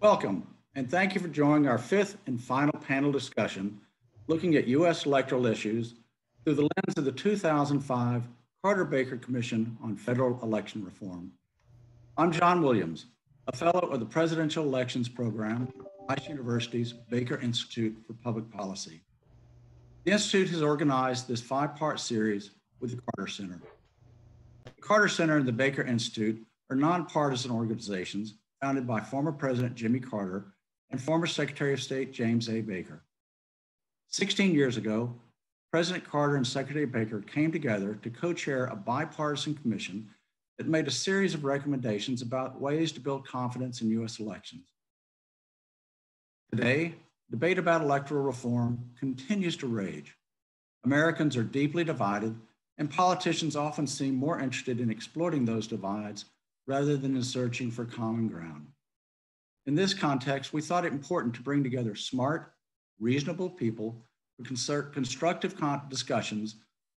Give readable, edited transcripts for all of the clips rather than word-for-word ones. Welcome, and thank you for joining our fifth and final panel discussion looking at U.S. electoral issues through the lens of the 2005 Carter-Baker Commission on Federal Election Reform. I'm John Williams, a fellow of the Presidential Elections Program at Rice University's Baker Institute for Public Policy. The Institute has organized this five-part series with the Carter Center. The Carter Center and the Baker Institute are nonpartisan organizations founded by former President Jimmy Carter and former Secretary of State James A. Baker. 16 years ago, President Carter and Secretary Baker came together to co-chair a bipartisan commission that made a series of recommendations about ways to build confidence in U.S. elections. Today, debate about electoral reform continues to rage. Americans are deeply divided, and politicians often seem more interested in exploiting those divides rather than in searching for common ground. In this context, we thought it important to bring together smart, reasonable people for constructive discussions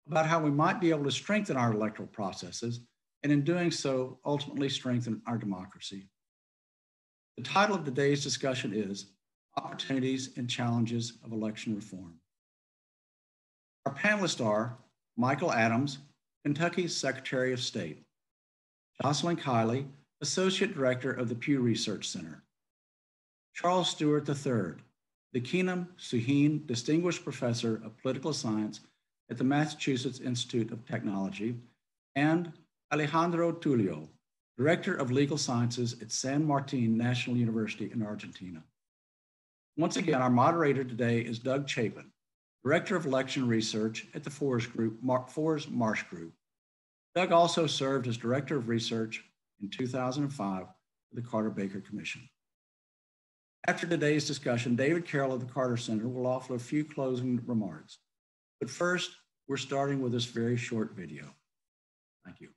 about how we might be able to strengthen our electoral processes, and in doing so, ultimately strengthen our democracy. The title of today's discussion is Opportunities and Challenges of Election Reform. Our panelists are Michael Adams, Kentucky's Secretary of State; Jocelyn Kiley, Associate Director of the Pew Research Center; Charles Stewart III, the Keenum Suheen Distinguished Professor of Political Science at the Massachusetts Institute of Technology; and Alejandro Tullio, Director of Legal Sciences at San Martin National University in Argentina. Once again, our moderator today is Doug Chapin, Director of Election Research at the Fors Marsh Group. Doug also served as Director of Research in 2005 for the Carter-Baker Commission. After today's discussion, David Carroll of the Carter Center will offer a few closing remarks. But first, we're starting with this very short video. Thank you.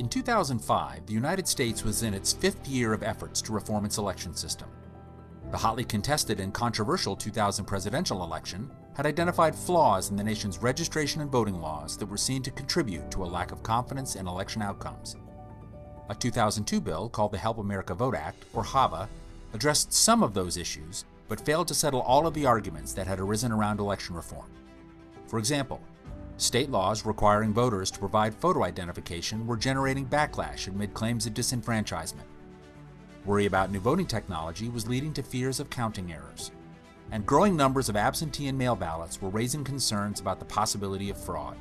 In 2005, the United States was in its fifth year of efforts to reform its election system. The hotly contested and controversial 2000 presidential election had identified flaws in the nation's registration and voting laws that were seen to contribute to a lack of confidence in election outcomes. A 2002 bill called the Help America Vote Act, or HAVA, addressed some of those issues but failed to settle all of the arguments that had arisen around election reform. For example, state laws requiring voters to provide photo identification were generating backlash amid claims of disenfranchisement. Worry about new voting technology was leading to fears of counting errors. And growing numbers of absentee and mail ballots were raising concerns about the possibility of fraud.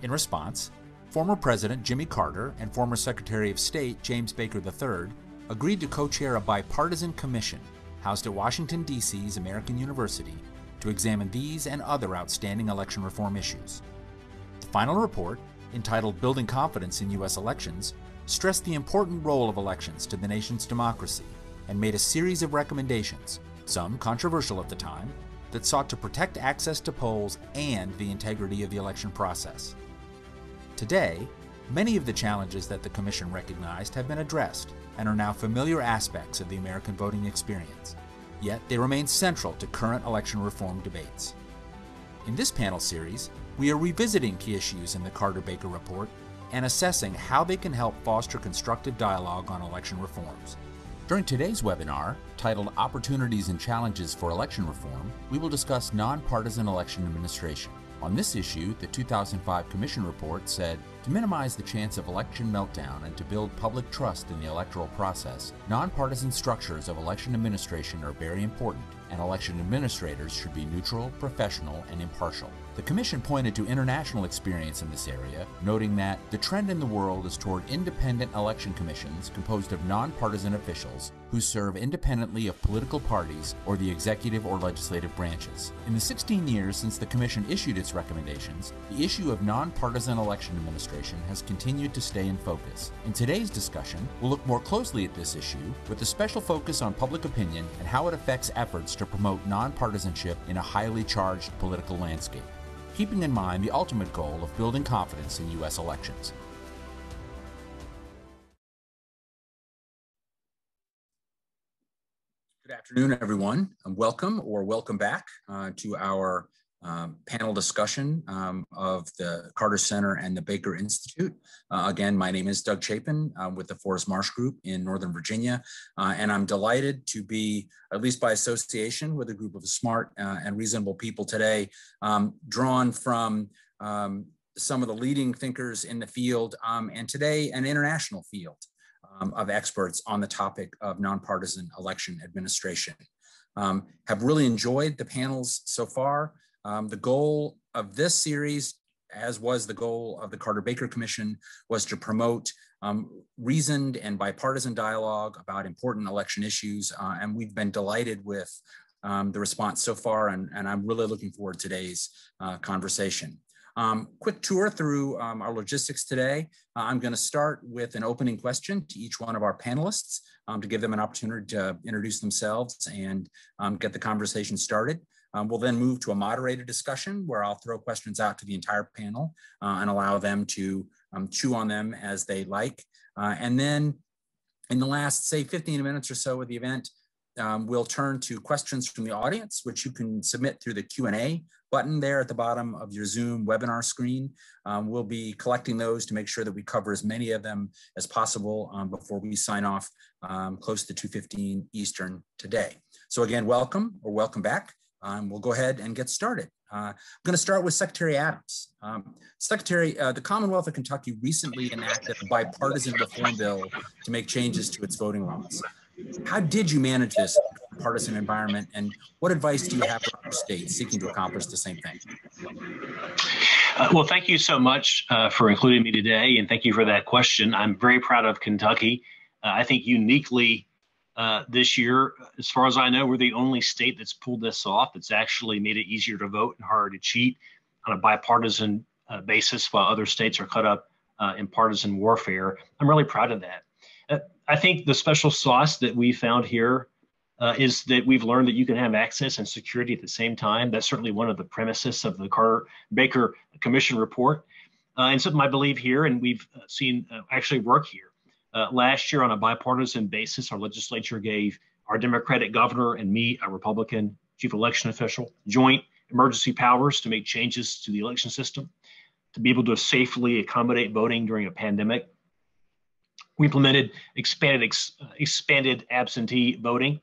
In response, former President Jimmy Carter and former Secretary of State James Baker III agreed to co-chair a bipartisan commission housed at Washington, D.C.'s American University to examine these and other outstanding election reform issues. The final report, entitled Building Confidence in U.S. Elections, stressed the important role of elections to the nation's democracy and made a series of recommendations, some controversial at the time, that sought to protect access to polls and the integrity of the election process. Today, many of the challenges that the Commission recognized have been addressed and are now familiar aspects of the American voting experience. Yet they remain central to current election reform debates. In this panel series, we are revisiting key issues in the Carter-Baker report and assessing how they can help foster constructive dialogue on election reforms. During today's webinar, titled Opportunities and Challenges for Election Reform, we will discuss nonpartisan election administration. On this issue, the 2005 Commission report said, to minimize the chance of election meltdown and to build public trust in the electoral process, nonpartisan structures of election administration are very important, and election administrators should be neutral, professional, and impartial. The Commission pointed to international experience in this area, noting that the trend in the world is toward independent election commissions composed of nonpartisan officials who serve independently of political parties or the executive or legislative branches. In the 16 years since the Commission issued its recommendations, the issue of nonpartisan election administration has continued to stay in focus. In today's discussion, we'll look more closely at this issue with a special focus on public opinion and how it affects efforts to promote nonpartisanship in a highly charged political landscape, keeping in mind the ultimate goal of building confidence in U.S. elections. Afternoon, everyone. Welcome or welcome back to our panel discussion of the Carter Center and the Baker Institute. Again, my name is Doug Chapin with the Fors Marsh Group in Northern Virginia, and I'm delighted to be, at least by association, with a group of smart and reasonable people today, drawn from some of the leading thinkers in the field, and today an international field of experts on the topic of nonpartisan election administration. Have really enjoyed the panels so far. The goal of this series, as was the goal of the Carter-Baker Commission, was to promote reasoned and bipartisan dialogue about important election issues, and we've been delighted with the response so far, and I'm really looking forward to today's conversation. Quick tour through our logistics today. I'm going to start with an opening question to each one of our panelists to give them an opportunity to introduce themselves and get the conversation started. We'll then move to a moderated discussion where I'll throw questions out to the entire panel and allow them to chew on them as they like. And then in the last, say, 15 minutes or so of the event, we'll turn to questions from the audience, which you can submit through the Q&A button there at the bottom of your Zoom webinar screen. We'll be collecting those to make sure that we cover as many of them as possible before we sign off close to 2:15 Eastern today. So again, welcome or welcome back. We'll go ahead and get started. I'm going to start with Secretary Adams. Secretary, the Commonwealth of Kentucky recently enacted a bipartisan reform bill to make changes to its voting laws. How did you manage this partisan environment, and what advice do you have for other states seeking to accomplish the same thing? Well, thank you so much for including me today, and thank you for that question. I'm very proud of Kentucky. I think uniquely this year, as far as I know, we're the only state that's pulled this off, that's actually made it easier to vote and harder to cheat on a bipartisan basis while other states are caught up in partisan warfare. I'm really proud of that. I think the special sauce that we found here is that we've learned that you can have access and security at the same time. That's certainly one of the premises of the Carter-Baker Commission report. And something I believe here, and we've seen actually work here. Last year on a bipartisan basis, our legislature gave our Democratic governor and me, a Republican chief election official, joint emergency powers to make changes to the election system, to be able to safely accommodate voting during a pandemic. We implemented expanded absentee voting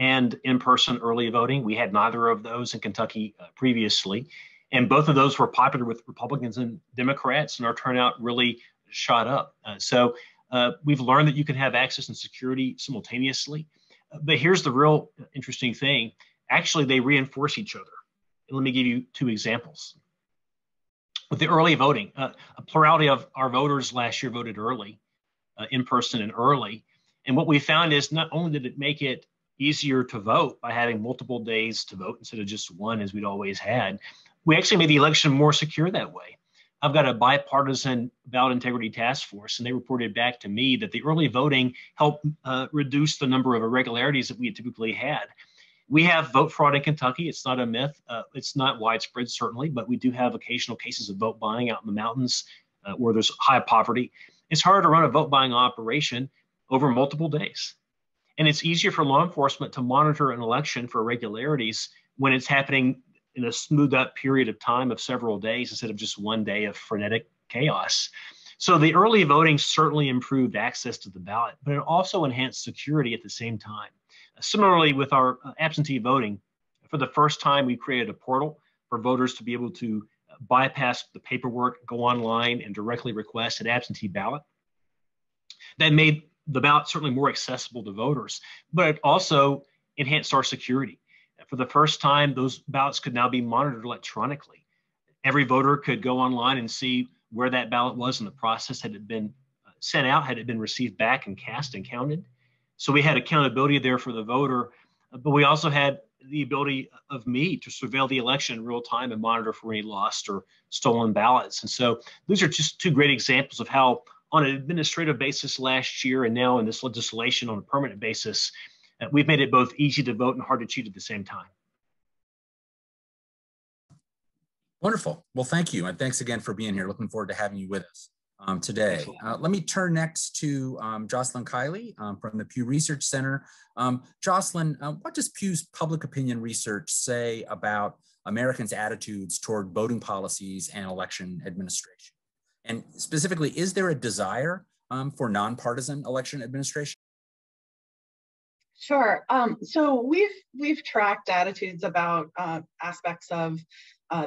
and in-person early voting. We had neither of those in Kentucky previously. And both of those were popular with Republicans and Democrats, and our turnout really shot up. So we've learned that you can have access and security simultaneously. But here's the real interesting thing. Actually, they reinforce each other. Let me give you two examples. With the early voting, a plurality of our voters last year voted early. In person and early. And what we found is not only did it make it easier to vote by having multiple days to vote instead of just one as we'd always had, we actually made the election more secure that way. I've got a bipartisan ballot integrity task force, and they reported back to me that the early voting helped reduce the number of irregularities that we had typically had. We have vote fraud in Kentucky. It's not a myth. It's not widespread, certainly, but we do have occasional cases of vote buying out in the mountains where there's high poverty. It's harder to run a vote buying operation over multiple days. And it's easier for law enforcement to monitor an election for irregularities when it's happening in a smoothed up period of time of several days instead of just one day of frenetic chaos. So the early voting certainly improved access to the ballot, but it also enhanced security at the same time. Similarly, with our absentee voting, for the first time, we created a portal for voters to be able to bypass the paperwork, go online and directly request an absentee ballot. That made the ballot certainly more accessible to voters, but it also enhanced our security. For the first time, those ballots could now be monitored electronically. Every voter could go online and see where that ballot was in the process, had it been sent out, had it been received back and cast and counted. So we had accountability there for the voter, but we also had the ability of me to surveil the election in real time and monitor for any lost or stolen ballots. And so these are just two great examples of how on an administrative basis last year and now in this legislation on a permanent basis, we've made it both easy to vote and hard to cheat at the same time. Wonderful. Well, thank you. And thanks again for being here. Looking forward to having you with us. today. Let me turn next to Jocelyn Kiley from the Pew Research Center. Jocelyn, what does Pew's public opinion research say about Americans' attitudes toward voting policies and election administration? And specifically, is there a desire for nonpartisan election administration? Sure. So we've tracked attitudes about aspects of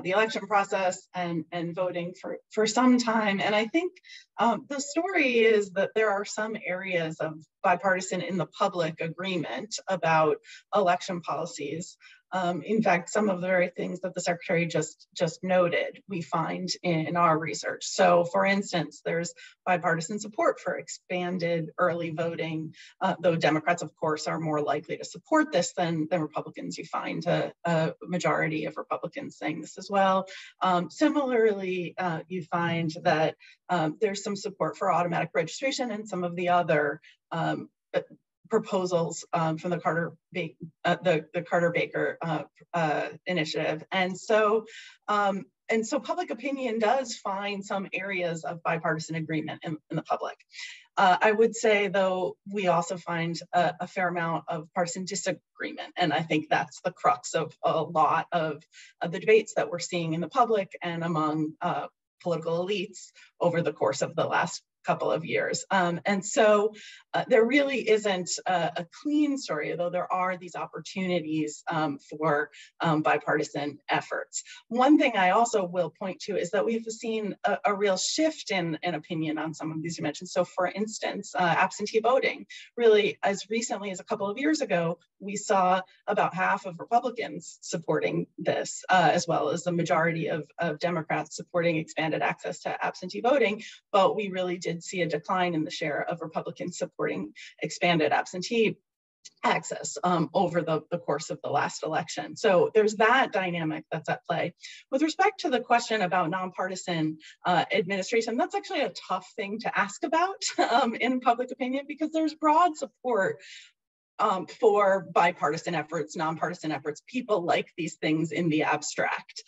the election process and voting for some time. And I think the story is that there are some areas of bipartisan in the public agreement about election policies. In fact, some of the very things that the Secretary just noted, we find in our research. So for instance, there's bipartisan support for expanded early voting, though Democrats, of course, are more likely to support this than Republicans. You find a majority of Republicans saying this as well. Similarly, you find that there's some support for automatic registration and some of the other proposals from the Carter-Baker initiative, and so public opinion does find some areas of bipartisan agreement in the public. I would say, though, we also find a fair amount of partisan disagreement, and I think that's the crux of a lot of the debates that we're seeing in the public and among political elites over the course of the last couple of years. And so there really isn't a clean story, though there are these opportunities for bipartisan efforts. One thing I also will point to is that we've seen a real shift in opinion on some of these dimensions. So for instance, absentee voting, really as recently as a couple of years ago, we saw about half of Republicans supporting this, as well as the majority of Democrats supporting expanded access to absentee voting, but we really did see a decline in the share of Republicans supporting expanded absentee access over the course of the last election. So there's that dynamic that's at play. With respect to the question about nonpartisan administration, that's actually a tough thing to ask about in public opinion, because there's broad support for bipartisan efforts, nonpartisan efforts. People like these things in the abstract.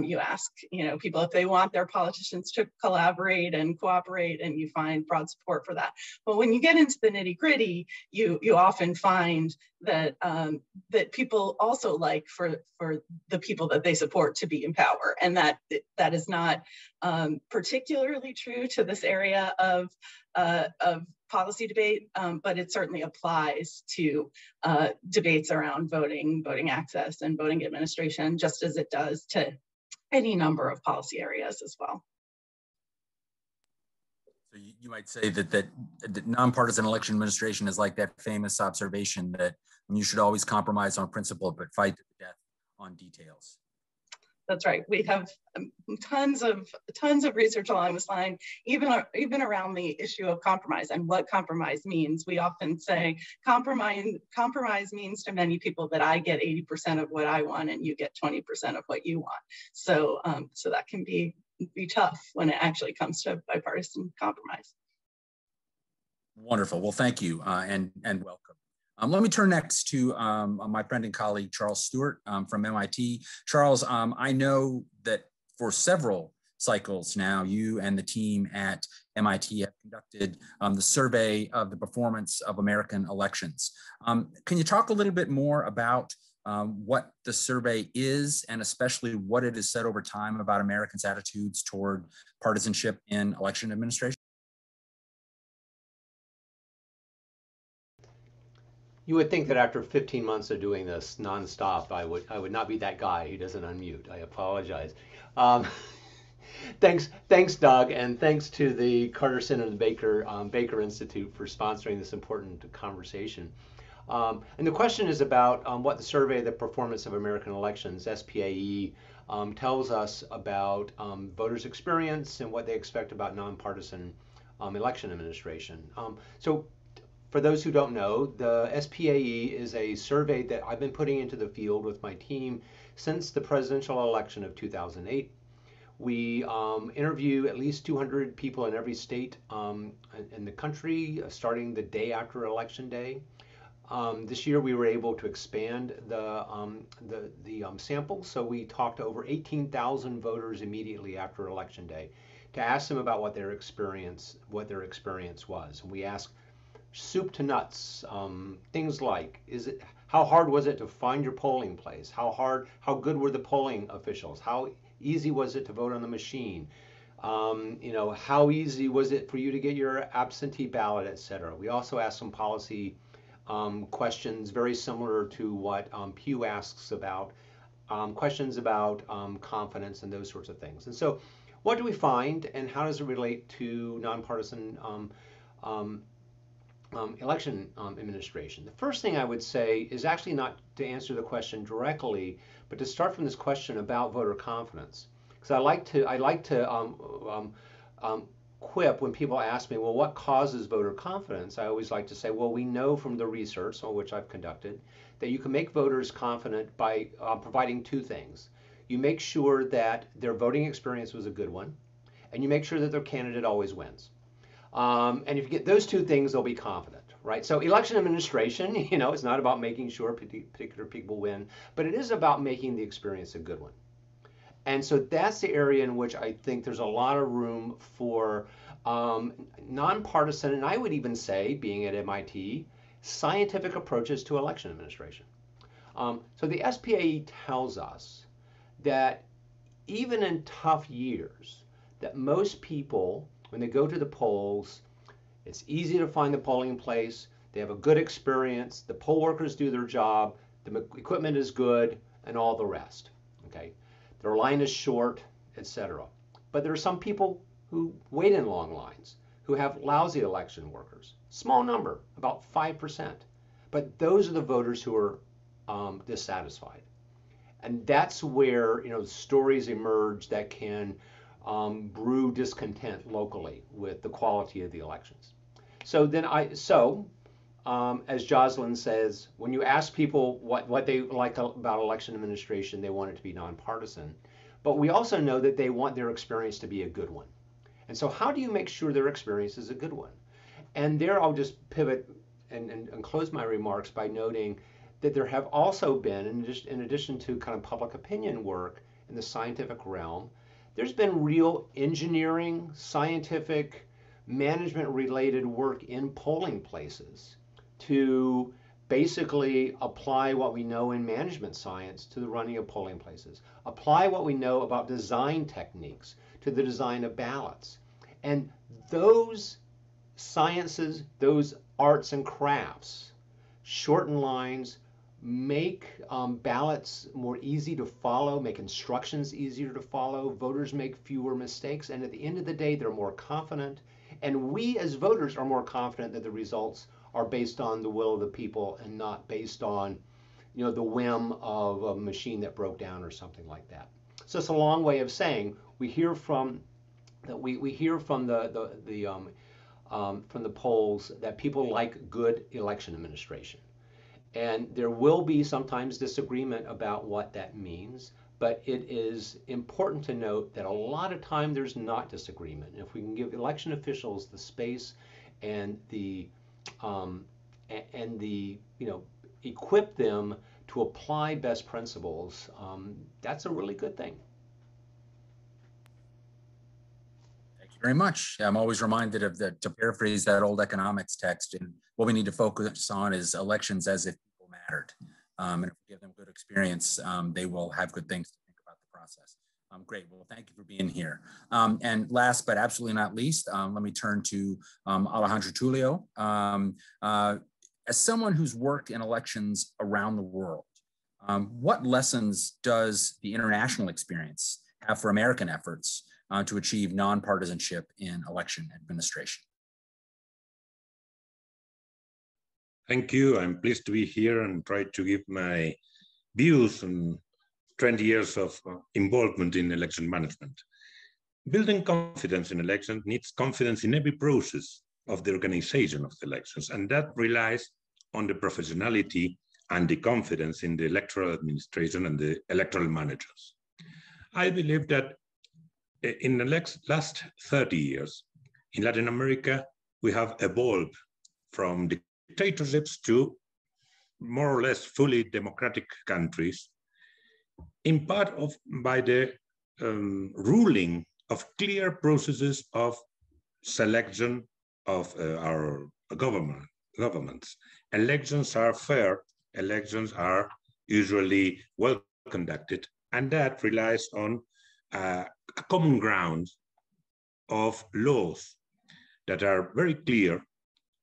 You ask, people if they want their politicians to collaborate and cooperate, and you find broad support for that. But when you get into the nitty gritty, you often find that that people also like for the people that they support to be in power, and that is not particularly true to this area of policy debate, but it certainly applies to debates around voting, voting access, and voting administration, just as it does to any number of policy areas as well. So you might say that nonpartisan election administration is like that famous observation that you should always compromise on principle, but fight to the death on details. That's right. We have tons of research along this line, even around the issue of compromise and what compromise means. We often say compromise means to many people that I get 80% of what I want and you get 20% of what you want. So so that can be tough when it actually comes to bipartisan compromise. Wonderful. Well, thank you and welcome. Let me turn next to my friend and colleague, Charles Stewart from MIT. Charles, I know that for several cycles now, you and the team at MIT have conducted the Survey of the Performance of American Elections. Can you talk a little bit more about what the survey is, and especially what it has said over time about Americans' attitudes toward partisanship in election administration? You would think that after 15 months of doing this nonstop, I would not be that guy who doesn't unmute. I apologize. Thanks, Doug, and thanks to the Carter Center and the Baker Institute for sponsoring this important conversation. And the question is about what the Survey of the Performance of American Elections, SPAE, tells us about voters' experience and what they expect about nonpartisan election administration. So, for those who don't know, the SPAE is a survey that I've been putting into the field with my team since the presidential election of 2008. We interview at least 200 people in every state in the country, starting the day after Election Day. This year we were able to expand the sample, so we talked to over 18,000 voters immediately after Election Day to ask them about what their experience was. And we asked soup to nuts, things like, how hard was it to find your polling place? How good were the polling officials? How easy was it to vote on the machine? How easy was it for you to get your absentee ballot, et cetera? We also asked some policy questions very similar to what Pew asks about, questions about confidence and those sorts of things. And so what do we find, and how does it relate to nonpartisan election administration? The first thing I would say is actually not to answer the question directly, but to start from this question about voter confidence. Because I like to quip when people ask me, well, what causes voter confidence? I always like to say, well, we know from the research on which I've conducted that you can make voters confident by providing two things. You make sure that their voting experience was a good one, and you make sure that their candidate always wins. And if you get those two things, they'll be confident, right? So election administration, it's not about making sure particular people win, but it is about making the experience a good one. And so that's the area in which I think there's a lot of room for nonpartisan, and I would even say, being at MIT, scientific approaches to election administration. So the SPAE tells us that even in tough years, that most people, when they go to the polls, it's easy to find the polling place, they have a good experience, the poll workers do their job, the equipment is good, and all the rest, okay? Their line is short, etc. But there are some people who wait in long lines, who have lousy election workers. Small number, about 5%. But those are the voters who are dissatisfied. And that's where stories emerge that can brew discontent locally with the quality of the elections. So then as Jocelyn says, when you ask people what they like about election administration, they want it to be nonpartisan. But we also know that they want their experience to be a good one. And so how do you make sure their experience is a good one? And there I'll just pivot and close my remarks by noting that there have also been, in addition to kind of public opinion work in the scientific realm, there's been real engineering, scientific, management-related work in polling places to basically apply what we know in management science to the running of polling places, apply what we know about design techniques to the design of ballots. And those sciences, those arts and crafts, shorten lines, make ballots more easy to follow, make instructions easier to follow, voters make fewer mistakes, and at the end of the day, they're more confident. And we as voters are more confident that the results are based on the will of the people and not based on, the whim of a machine that broke down or something like that. So it's a long way of saying we hear from the polls that people like good election administration, and there will be sometimes disagreement about what that means. But it is important to note that a lot of time there's not disagreement. And if we can give election officials the space and equip them to apply best principles, that's a really good thing. Thank you very much. I'm always reminded of that, to paraphrase that old economics text, and what we need to focus on is elections as if people mattered. And if we give them good experience, they will have good things to think about the process. Great. Well, thank you for being here. And last but absolutely not least, let me turn to Alejandro Tullio. As someone who's worked in elections around the world, what lessons does the international experience have for American efforts to achieve nonpartisanship in election administration? Thank you. I'm pleased to be here and try to give my views on 20 years of involvement in election management. Building confidence in elections needs confidence in every process of the organization of the elections, and that relies on the professionality and the confidence in the electoral administration and the electoral managers. I believe that in the last 30 years, in Latin America, we have evolved from the dictatorships to more or less fully democratic countries, in part by the ruling of clear processes of selection of our governments. Elections are fair, elections are usually well conducted, and that relies on a common ground of laws that are very clear,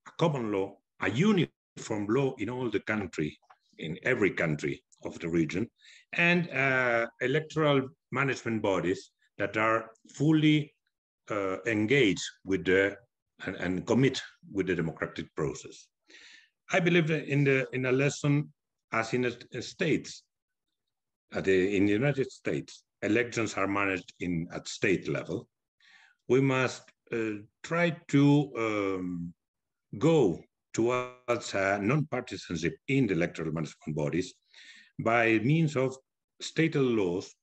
a common law, a uniform law in all the country, in every country of the region, and electoral management bodies that are fully engaged with the and commit with the democratic process. I believe that in a lesson as in the states, in the United States, elections are managed at state level. We must try to go towards non-partisanship in the electoral management bodies by means of state laws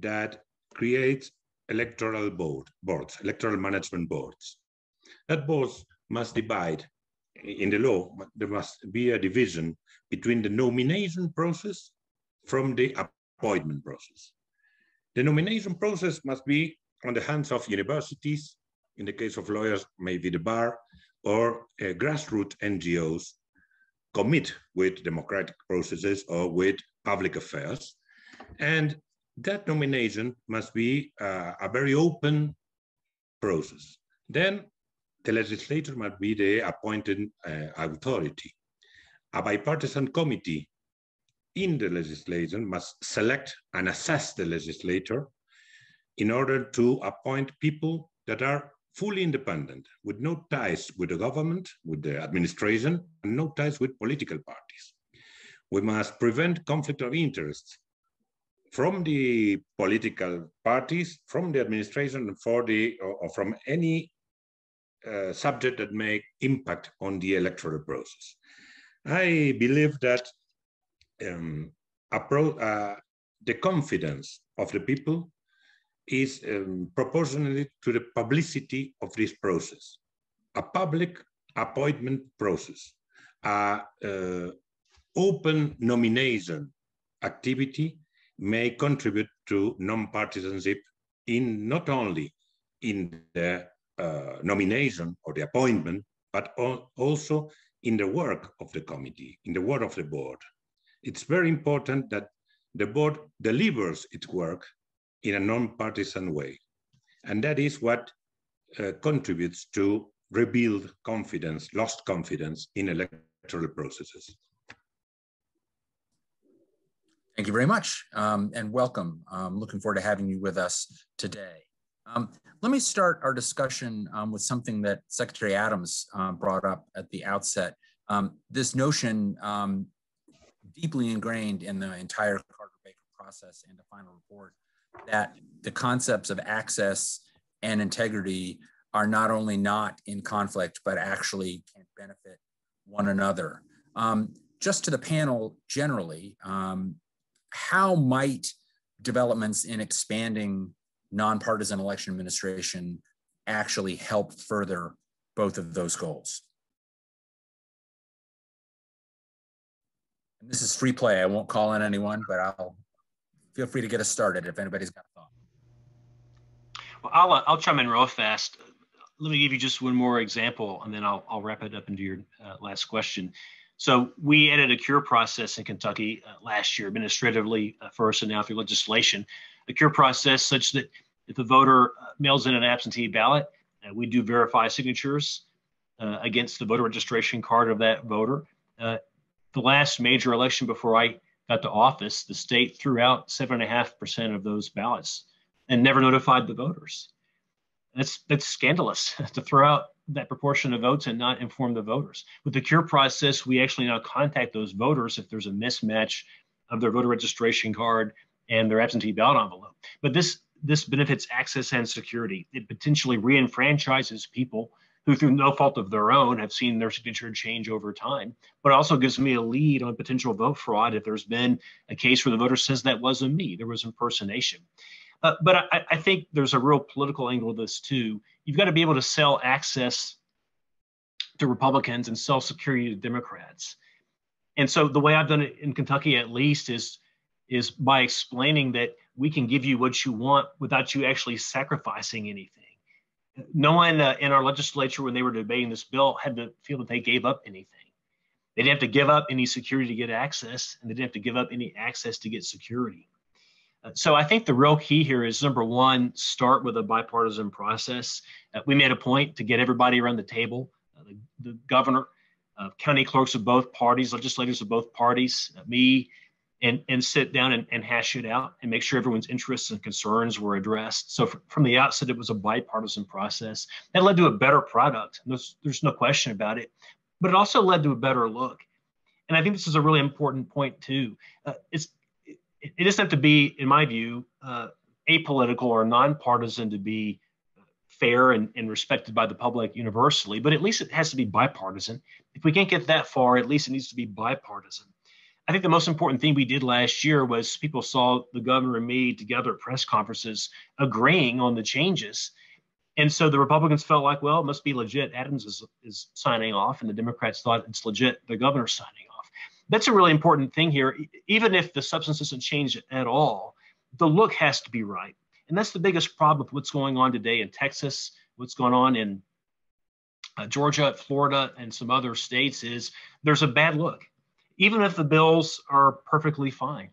that create electoral boards, electoral management boards. That boards must divide, in the law, there must be a division between the nomination process from the appointment process. The nomination process must be on the hands of universities, in the case of lawyers, maybe the bar, or grassroots NGOs commit with democratic processes or with public affairs. And that nomination must be a very open process. Then the legislature must be the appointed authority. A bipartisan committee in the legislature must select and assess the legislator in order to appoint people that are fully independent, with no ties with the government, with the administration, and no ties with political parties. We must prevent conflict of interests from the political parties, from the administration, or from any subject that may impact on the electoral process. I believe that the confidence of the people is proportionally to the publicity of this process, a public appointment process, open nomination activity may contribute to non-partisanship in not only in the nomination or the appointment, but also in the work of the committee, in the work of the board. It's very important that the board delivers its work in a non-partisan way. And that is what contributes to rebuild confidence, lost confidence in electoral processes. Thank you very much and welcome. I'm looking forward to having you with us today. Let me start our discussion with something that Secretary Adams brought up at the outset. This notion deeply ingrained in the entire Carter-Baker process and the final report that the concepts of access and integrity are not only not in conflict, but actually can benefit one another. Just to the panel generally, how might developments in expanding nonpartisan election administration actually help further both of those goals? And this is free play. I won't call on anyone, but I'll feel free to get us started if anybody's got a thought. Well, I'll chime in real fast. Let me give you just one more example, and then I'll wrap it up into your last question. So we added a cure process in Kentucky last year, administratively first and now through legislation. A cure process such that if a voter mails in an absentee ballot, we do verify signatures against the voter registration card of that voter. The last major election before I got to office, the state threw out 7.5% of those ballots and never notified the voters. That's scandalous to throw out that proportion of votes and not inform the voters. With the cure process, we actually now contact those voters if there's a mismatch of their voter registration card and their absentee ballot envelope. But this benefits access and security. It potentially re-enfranchises people who, through no fault of their own, have seen their signature change over time. But it also gives me a lead on potential vote fraud if there's been a case where the voter says that wasn't me, there was impersonation. But I think there's a real political angle to this too. You've got to be able to sell access to Republicans and sell security to Democrats. And so the way I've done it in Kentucky, at least, is by explaining that we can give you what you want without you actually sacrificing anything. No one in our legislature, when they were debating this bill, had to feel that they gave up anything. They didn't have to give up any security to get access, and they didn't have to give up any access to get security. So I think the real key here is, number one, start with a bipartisan process. We made a point to get everybody around the table, the governor, county clerks of both parties, legislators of both parties, me, and sit down and hash it out and make sure everyone's interests and concerns were addressed. So from the outset, it was a bipartisan process. That led to a better product. There's no question about it. But it also led to a better look. And I think this is a really important point, too. It doesn't have to be, in my view, apolitical or nonpartisan to be fair and respected by the public universally, but at least it has to be bipartisan. If we can't get that far, at least it needs to be bipartisan. I think the most important thing we did last year was people saw the governor and me together at press conferences agreeing on the changes. And so the Republicans felt like, well, it must be legit. Adams is signing off, and the Democrats thought it's legit, the governor's signing off. That's a really important thing here. Even if the substance doesn't change at all, the look has to be right. And that's the biggest problem with what's going on today in Texas, what's going on in Georgia, Florida, and some other states is there's a bad look, even if the bills are perfectly fine.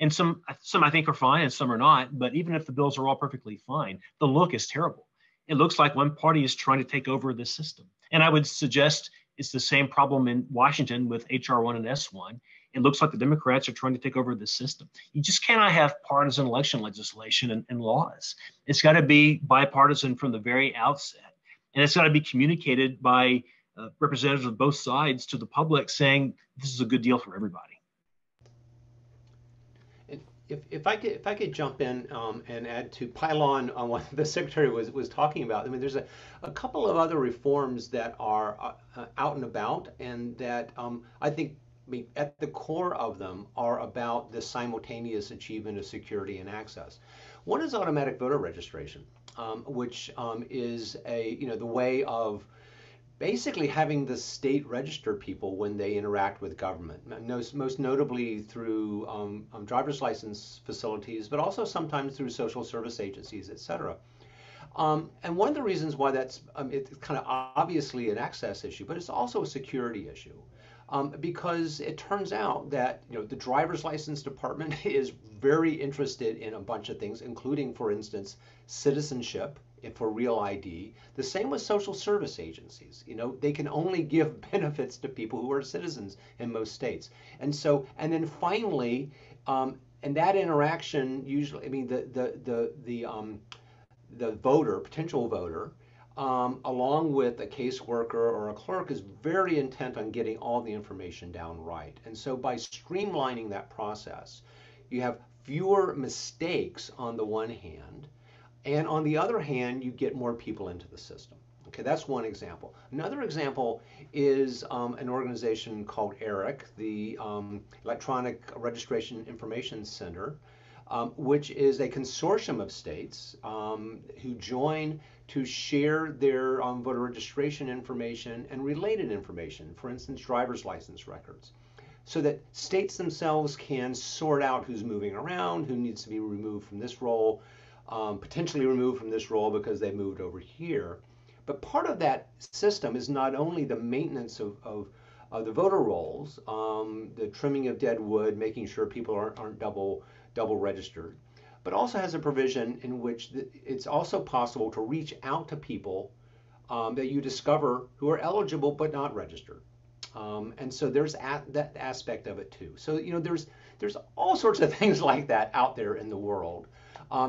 And some I think are fine and some are not, but even if the bills are all perfectly fine, the look is terrible. It looks like one party is trying to take over the system. And I would suggest it's the same problem in Washington with H.R. 1 and S.1. It looks like the Democrats are trying to take over the system. You just cannot have partisan election legislation and laws. It's got to be bipartisan from the very outset. And it's got to be communicated by representatives of both sides to the public saying, this is a good deal for everybody. If I could jump in and add to pile on what the Secretary was talking about. I mean, there's a couple of other reforms that are out and about, and that I think at the core of them are about the simultaneous achievement of security and access. One is automatic voter registration, which is the way of basically having the state register people when they interact with government, most notably through driver's license facilities, but also sometimes through social service agencies, et cetera. And one of the reasons why that's it's kind of obviously an access issue, but it's also a security issue, because it turns out that the driver's license department is very interested in a bunch of things, including, for instance, citizenship for real ID. The same with social service agencies. They can only give benefits to people who are citizens in most states. And so, and then finally, and that interaction usually, I mean, the voter, potential voter, along with a caseworker or a clerk, is very intent on getting all the information down right. And so by streamlining that process, you have fewer mistakes on the one hand, and on the other hand, you get more people into the system. Okay, that's one example. Another example is an organization called ERIC, the Electronic Registration Information Center, which is a consortium of states who join to share their voter registration information and related information, for instance, driver's license records, so that states themselves can sort out who's moving around, who needs to be removed from this role, potentially removed from this role because they moved over here. But part of that system is not only the maintenance of the voter rolls, the trimming of dead wood, making sure people aren't double registered, but also has a provision in which it's also possible to reach out to people that you discover who are eligible but not registered. And so there's that aspect of it too. So there's all sorts of things like that out there in the world.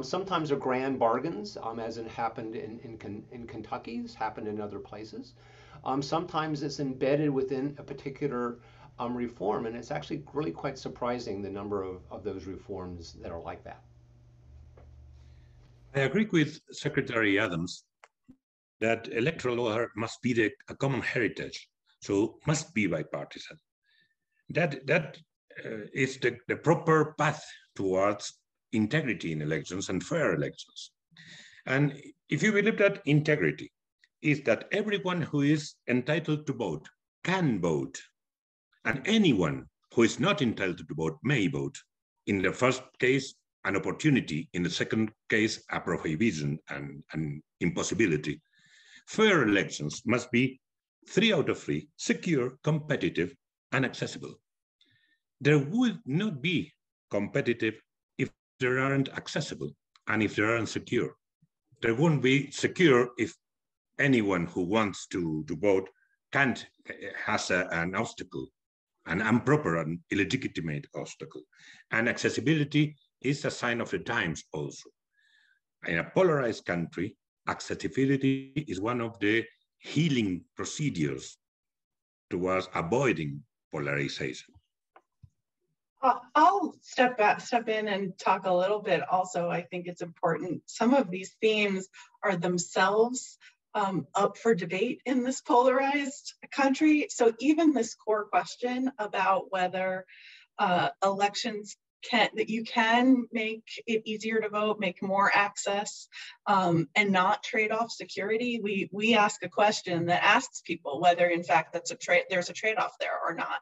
Sometimes are grand bargains, as it happened in Kentucky, it's happened in other places. Sometimes it's embedded within a particular reform, and it's actually really quite surprising the number of those reforms that are like that. I agree with Secretary Adams that electoral law must be a common heritage, so must be bipartisan. That is the proper path towards integrity in elections and fair elections. And if you believe that integrity is that everyone who is entitled to vote can vote, And anyone who is not entitled to vote may vote. In the first case, an opportunity. In the second case, a prohibition and an impossibility. Fair elections must be 3 out of 3, secure, competitive, and accessible. There would not be competitive if there aren't accessible and if there aren't secure. There won't be secure if anyone who wants to vote can't, has an obstacle, an improper and illegitimate obstacle. And accessibility is a sign of the times also. In a polarized country, accessibility is one of the healing procedures towards avoiding polarization. I'll step in and talk a little bit also. I think it's important. Some of these themes are themselves up for debate in this polarized country. So even this core question about whether elections that you can make it easier to vote, make more access, and not trade off security. We ask a question that asks people whether, in fact, there's a trade off there or not.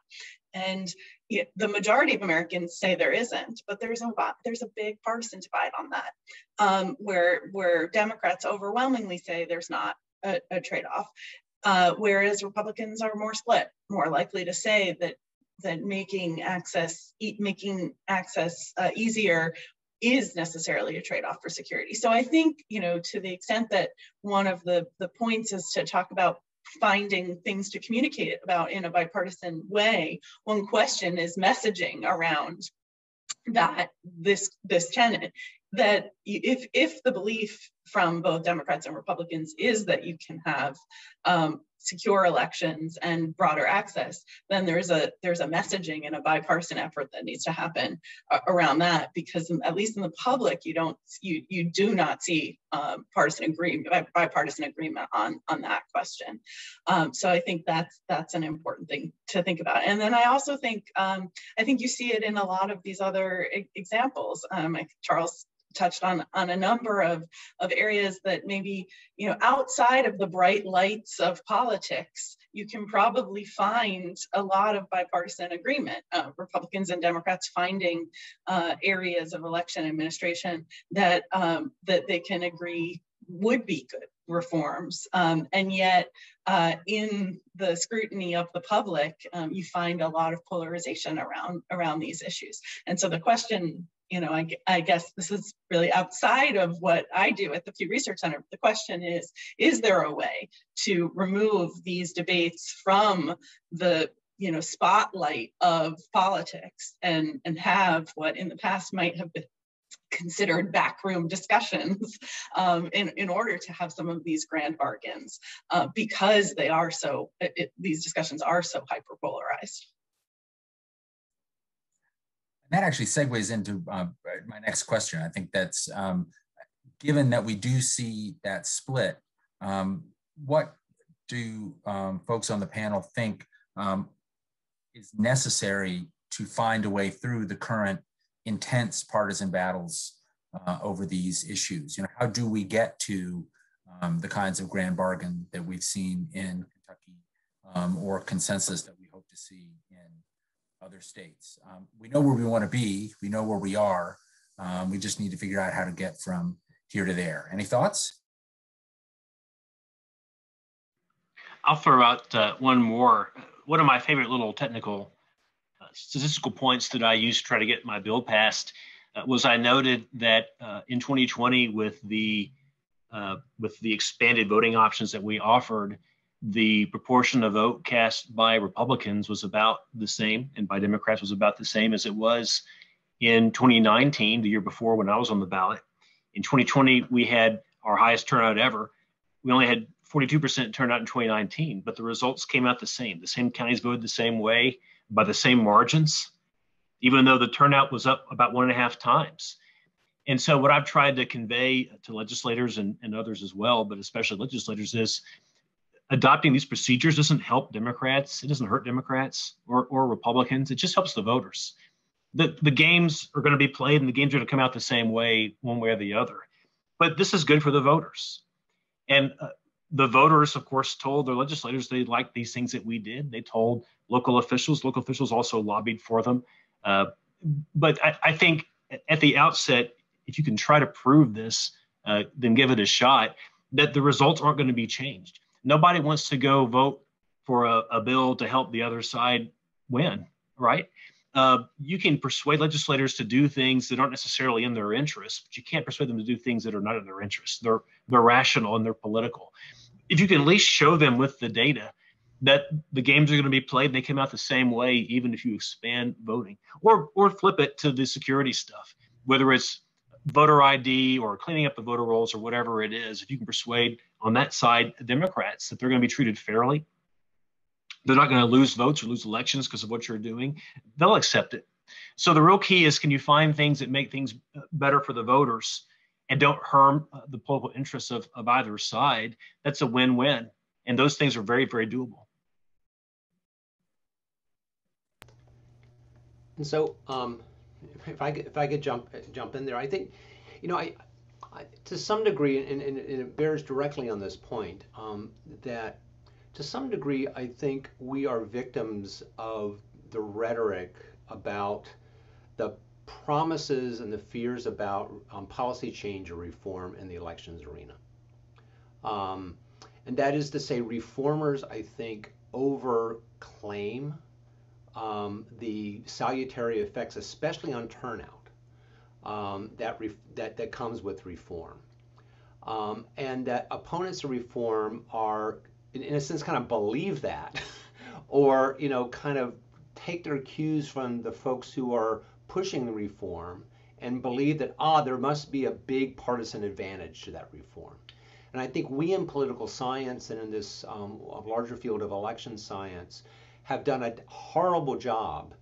And the majority of Americans say there isn't, but there's a big partisan divide on that, where Democrats overwhelmingly say there's not a trade off, whereas Republicans are more split, more likely to say that making access easier is necessarily a trade-off for security. So I think, to the extent that one of the points is to talk about finding things to communicate about in a bipartisan way, one question is messaging around that this tenet, that if the belief from both Democrats and Republicans is that you can have secure elections and broader access, then there's a messaging and a bipartisan effort that needs to happen around that, because at least in the public, you do not see bipartisan agreement on that question. So I think that's an important thing to think about. And then I also think I think you see it in a lot of these other examples. Charles touched on a number of areas that maybe, outside of the bright lights of politics, you can probably find a lot of bipartisan agreement, Republicans and Democrats finding areas of election administration that they can agree would be good reforms. And yet in the scrutiny of the public, you find a lot of polarization around these issues. And so the question, I guess this is really outside of what I do at the Pew Research Center. The question is there a way to remove these debates from the spotlight of politics and have what in the past might have been considered backroom discussions in order to have some of these grand bargains, because they are these discussions are so hyperpolarized. That actually segues into my next question. I think that's, given that we do see that split, what do folks on the panel think is necessary to find a way through the current intense partisan battles over these issues? How do we get to the kinds of grand bargain that we've seen in Kentucky, or consensus that we hope to see in other states? We know where we want to be. We know where we are. We just need to figure out how to get from here to there. Any thoughts? I'll throw out one more. One of my favorite little technical statistical points that I used to try to get my bill passed was I noted that in 2020, with the expanded voting options that we offered, the proportion of vote cast by Republicans was about the same, and by Democrats was about the same as it was in 2019, the year before when I was on the ballot. In 2020, we had our highest turnout ever. We only had 42% turnout in 2019, but the results came out the same. The same counties voted the same way by the same margins, even though the turnout was up about 1.5 times. And so what I've tried to convey to legislators and others as well, but especially legislators, is adopting these procedures doesn't help Democrats. It doesn't hurt Democrats or Republicans. It just helps the voters. The games are going to be played, and the games are going to come out the same way, one way or the other. But this is good for the voters. And The voters, of course, told their legislators they liked these things that we did. They told local officials. Local officials also lobbied for them. But I think at the outset, if you can try to prove this, then give it a shot, that the results aren't going to be changed. Nobody wants to go vote for a bill to help the other side win, right? You can persuade legislators to do things that aren't necessarily in their interest, but you can't persuade them to do things that are not in their interest. They're rational and they're political. If you can at least show them with the data that the games are going to be played and they come out the same way, even if you expand voting, or flip it to the security stuff, whether it's voter ID or cleaning up the voter rolls or whatever it is, if you can persuade on that side Democrats that they're going to be treated fairly, they're not going to lose votes or lose elections because of what you're doing, they'll accept it. So the real key is, can you find things that make things better for the voters and don't harm the political interests of either side? That's a win-win. And those things are very, very doable. And so if I could jump in there, I think, you know, I to some degree, and it bears directly on this point, that to some degree, I think we are victims of the rhetoric about the promises and the fears about policy change or reform in the elections arena. And that is to say, reformers, I think, overclaim the salutary effects, especially on turnout, that comes with reform. And that opponents of reform are, in a sense, kind of believe that, or, you know, kind of take their cues from the folks who are pushing the reform and believe that, there must be a big partisan advantage to that reform. And I think we in political science and in this larger field of election science have done a horrible job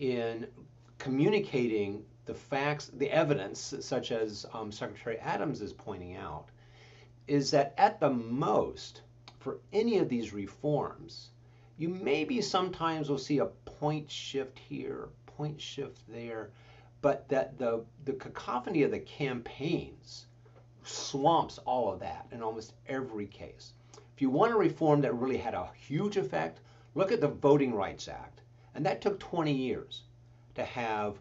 in communicating the facts, the evidence, such as Secretary Adams is pointing out, is that at the most, for any of these reforms, you maybe sometimes will see a point shift here, point shift there, but that the cacophony of the campaigns swamps all of that in almost every case. If you want a reform that really had a huge effect, look at the Voting Rights Act, and that took 20 years to have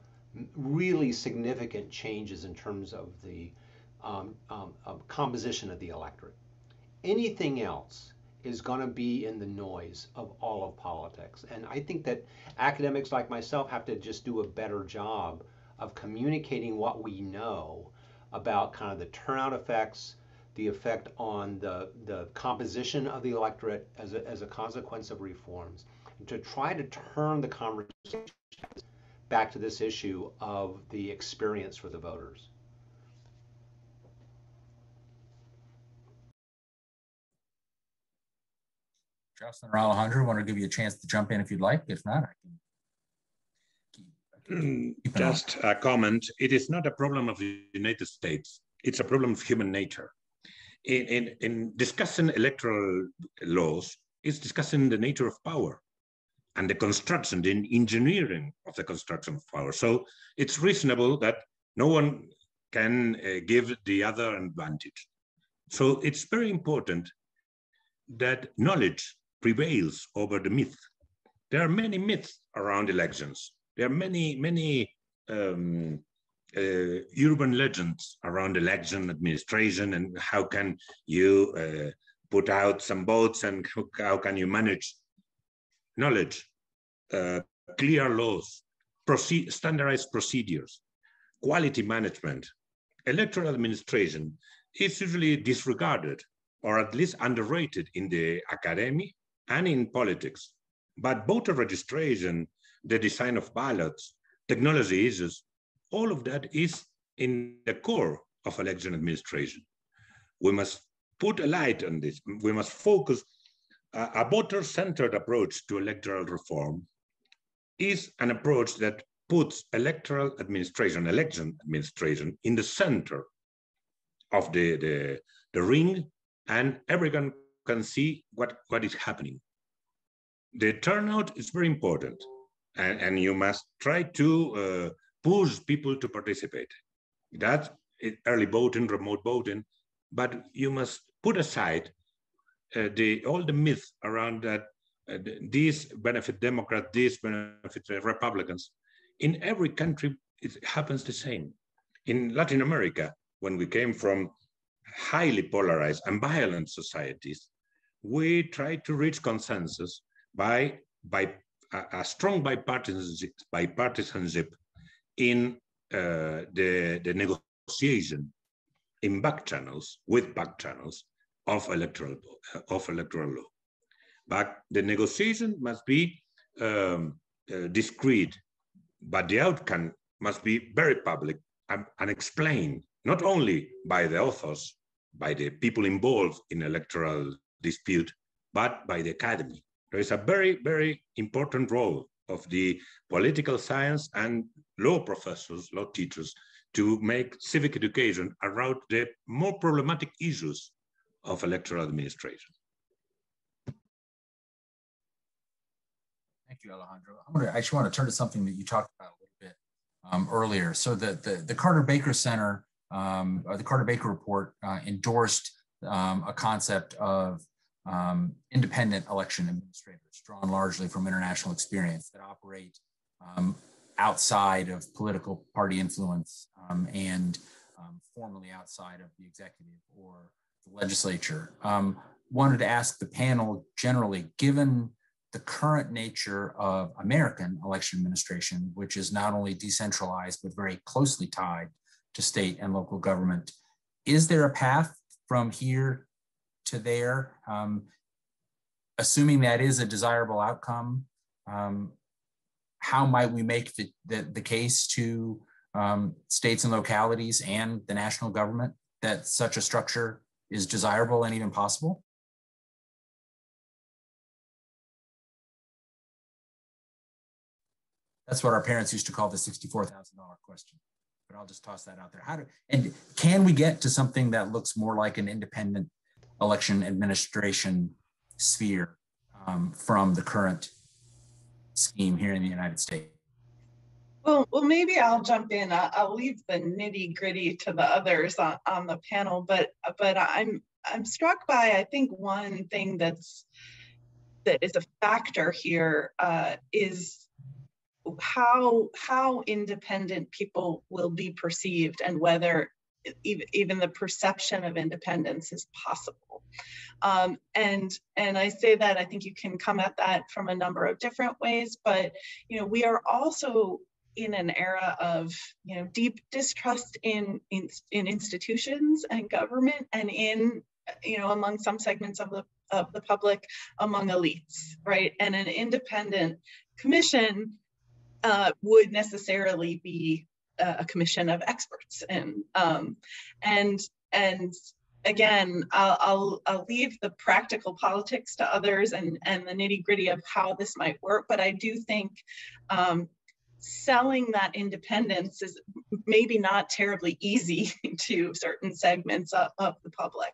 really significant changes in terms of the composition of the electorate. Anything else is going to be in the noise of all of politics. And I think that academics like myself have to just do a better job of communicating what we know about kind of the turnout effects, the effect on the composition of the electorate as a consequence of reforms, and to try to turn the conversation back to this issue of the experience for the voters. Jocelyn or Alejandro, I want to give you a chance to jump in if you'd like. If not, I can keep just on. A comment. It is not a problem of the United States. It's a problem of human nature. In discussing electoral laws, it's discussing the nature of power and the construction, the engineering of the construction of power. So it's reasonable that no one can give the other an advantage. So it's very important that knowledge prevails over the myth. There are many myths around elections. There are many urban legends around election administration and how can you put out some votes and how can you manage knowledge, clear laws, standardized procedures, quality management. Electoral administration is usually disregarded or at least underrated in the academy and in politics. But voter registration, the design of ballots, technology issues, all of that is in the core of election administration. We must put a light on this. We must focus. A voter-centered approach to electoral reform is an approach that puts electoral administration, election administration, in the center of the ring, and everyone can see what is happening. The turnout is very important, and you must try to push people to participate. That's early voting, remote voting, but you must put aside all the myth around that these benefit Democrats, these benefit Republicans. In every country, it happens the same. In Latin America, when we came from highly polarized and violent societies, we tried to reach consensus by a strong bipartisanship in the negotiation in back channels, with back channels of electoral law. But the negotiation must be discreet, but the outcome must be very public and explained, not only by the authors, by the people involved in electoral dispute, but by the academy. There is a very, very important role of the political science and law professors, law teachers, to make civic education around the more problematic issues of electoral administration. Thank you, Alejandro. I just want to turn to something that you talked about a little bit earlier. So the Carter-Baker Center, the Carter-Baker report endorsed a concept of independent election administrators, drawn largely from international experience, that operate outside of political party influence and formally outside of the executive or the legislature. Wanted to ask the panel generally, given the current nature of American election administration, which is not only decentralized, but very closely tied to state and local government, is there a path from here to there, assuming that is a desirable outcome? How might we make the case to states and localities and the national government that such a structure is desirable and even possible? That's what our parents used to call the $64,000 question, but I'll just toss that out there. And can we get to something that looks more like an independent election administration sphere from the current scheme here in the United States? Well, maybe I'll jump in. I'll leave the nitty gritty to the others on the panel, but I'm struck by, I think, one thing that is a factor here is how independent people will be perceived, and whether even the perception of independence is possible. And I say that, I think you can come at that from a number of different ways, but we are also in an era of deep distrust in institutions and government, and in among some segments of the public, among elites, right? And an independent commission would necessarily be a commission of experts, and again, I'll leave the practical politics to others and the nitty gritty of how this might work. But I do think selling that independence is maybe not terribly easy to certain segments of the public.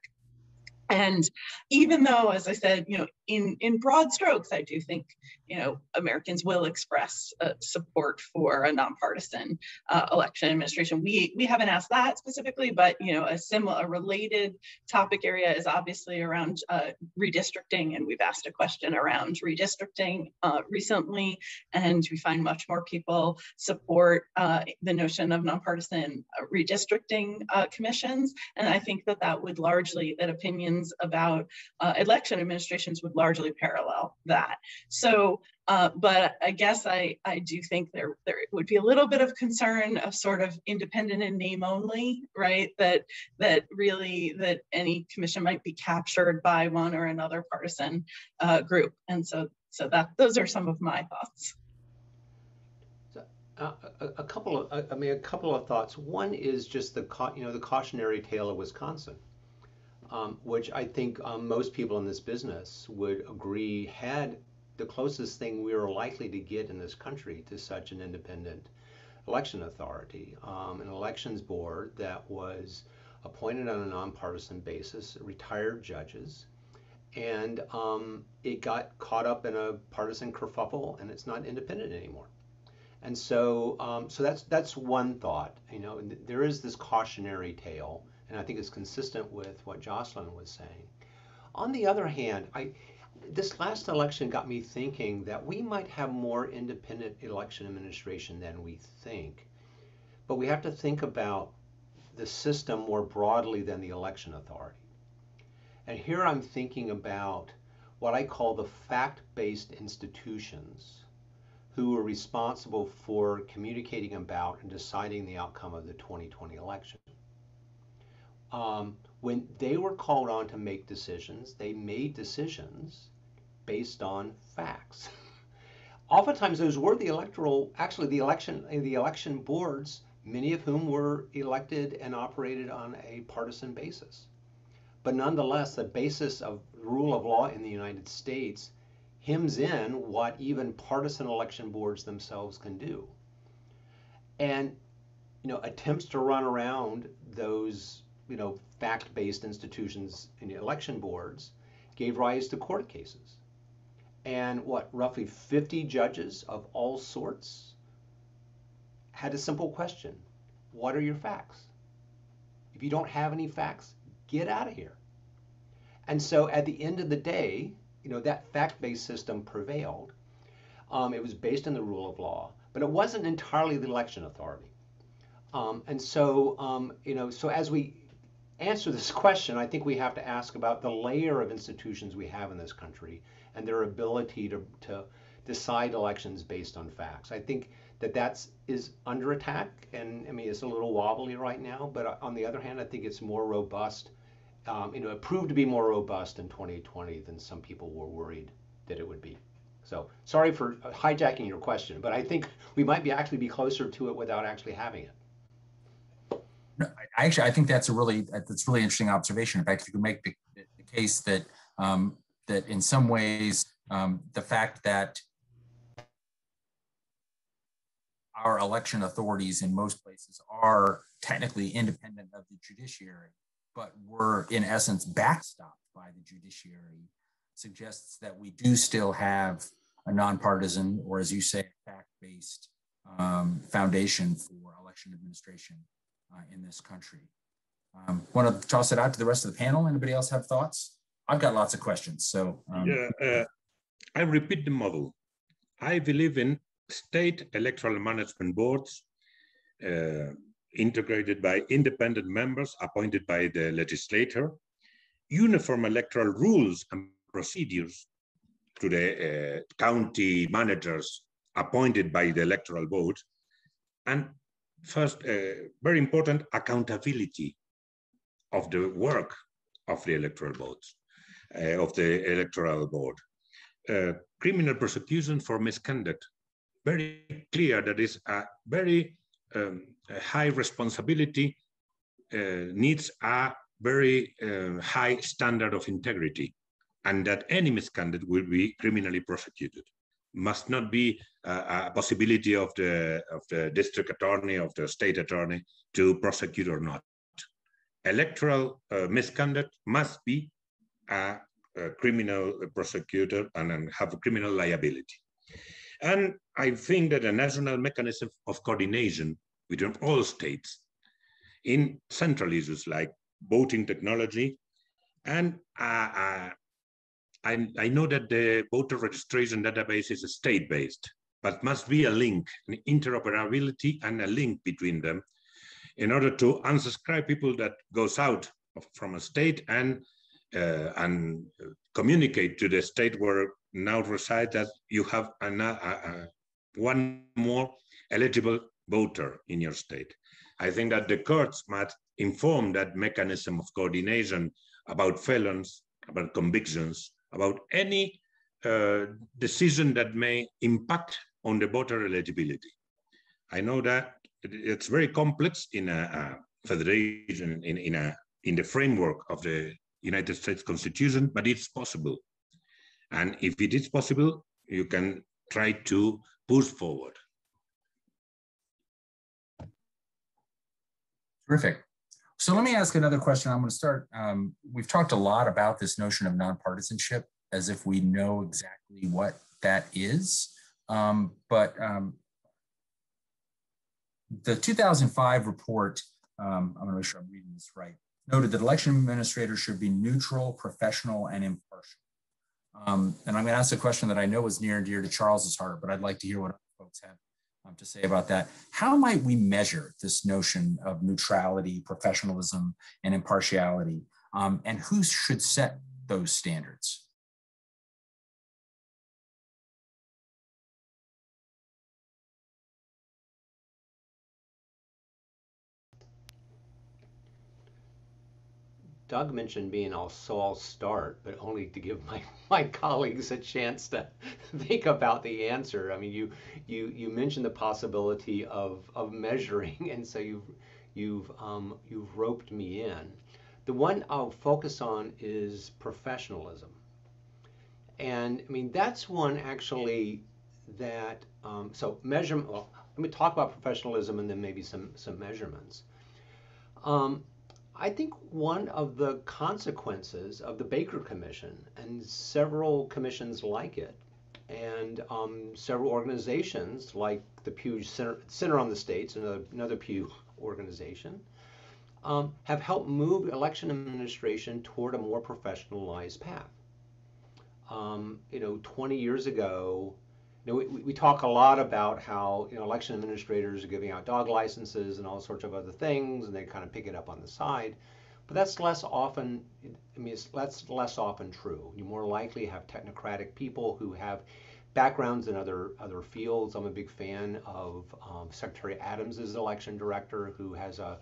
And even though, as I said, in broad strokes, I do think, Americans will express support for a nonpartisan election administration. We haven't asked that specifically, but, a related topic area is obviously around redistricting. And we've asked a question around redistricting recently, and we find much more people support the notion of nonpartisan redistricting commissions. And I think that would largely, that opinions about election administrations would largely parallel that. So, but I guess I do think there would be a little bit of concern of sort of independent in name only, right? That any commission might be captured by one or another partisan group. And so that those are some of my thoughts. A couple of thoughts. One is just the cautionary tale of Wisconsin. Which I think most people in this business would agree had the closest thing we were likely to get in this country to such an independent election authority, an elections board that was appointed on a nonpartisan basis, retired judges, and it got caught up in a partisan kerfuffle, and it's not independent anymore. And so, so that's one thought. There is this cautionary tale. And I think it's consistent with what Jocelyn was saying. On the other hand, this last election got me thinking that we might have more independent election administration than we think, but we have to think about the system more broadly than the election authority. And here I'm thinking about what I call the fact-based institutions who are responsible for communicating about and deciding the outcome of the 2020 election. When they were called on to make decisions, they made decisions based on facts. Oftentimes those were the election boards, many of whom were elected and operated on a partisan basis. But nonetheless, the basis of rule of law in the United States hems in what even partisan election boards themselves can do. And, you know, attempts to run around those, you know, fact-based institutions in the election boards gave rise to court cases. And what, roughly 50 judges of all sorts had a simple question: what are your facts? If you don't have any facts, get out of here. And so at the end of the day, you know, that fact-based system prevailed. It was based on the rule of law, but it wasn't entirely the election authority. And so, you know, so as we answer this question, I think we have to ask about the layer of institutions we have in this country and their ability to decide elections based on facts. I think that is under attack, and I mean, it's a little wobbly right now, but on the other hand, I think it's more robust. You know, it proved to be more robust in 2020 than some people were worried that it would be. So sorry for hijacking your question, but I think we might actually be closer to it without actually having it. No, I think that's a really interesting observation. In fact, you can make the case that that in some ways the fact that our election authorities in most places are technically independent of the judiciary, but were in essence backstopped by the judiciary, suggests that we do still have a nonpartisan, or as you say, fact-based foundation for election administration in this country. Want to toss it out to the rest of the panel? Anybody else have thoughts? I've got lots of questions, so. I repeat the model. I believe in state electoral management boards integrated by independent members appointed by the legislature, uniform electoral rules and procedures to the county managers appointed by the electoral board, and first, very important, accountability of the work of the electoral boards, criminal prosecution for misconduct. Very clear that is a very high responsibility, needs a very high standard of integrity, and that any misconduct will be criminally prosecuted. Must not be a possibility of the district attorney, of the state attorney, to prosecute or not. Electoral misconduct must be a criminal prosecutor and have criminal liability. And I think that a national mechanism of coordination between all states in central issues like voting technology, and I know that the voter registration database is state-based, but must be a link, an interoperability and a link between them in order to unsubscribe people that goes out from a state and communicate to the state where now reside that you have one more eligible voter in your state. I think that the courts must inform that mechanism of coordination about felons, about convictions, about any decision that may impact on the voter eligibility. I know that it's very complex in a federation, in the framework of the United States Constitution, but it's possible. And if it is possible, you can try to push forward. Terrific. So let me ask another question. I'm going to start. We've talked a lot about this notion of nonpartisanship as if we know exactly what that is. The 2005 report, I'm going to make sure I'm reading this right, noted that election administrators should be neutral, professional, and impartial. And I'm going to ask a question that I know is near and dear to Charles's heart, but I'd like to hear what other folks have to say about that. How might we measure this notion of neutrality, professionalism, and impartiality? And who should set those standards? Doug mentioned me, and I'll start, but only to give my colleagues a chance to think about the answer. I mean, you mentioned the possibility of measuring, and so you've roped me in. The one I'll focus on is professionalism, and I mean that's one actually that so measurement. Well, let me talk about professionalism and then maybe some measurements. I think one of the consequences of the Baker Commission and several commissions like it and several organizations like the Pew Center on the States, another Pew organization, have helped move election administration toward a more professionalized path. 20 years ago, we talk a lot about how election administrators are giving out dog licenses and all sorts of other things, and they kind of pick it up on the side, but that's less often. I mean, that's less often true. You more likely have technocratic people who have backgrounds in other fields. I'm a big fan of Secretary Adams's election director, who has a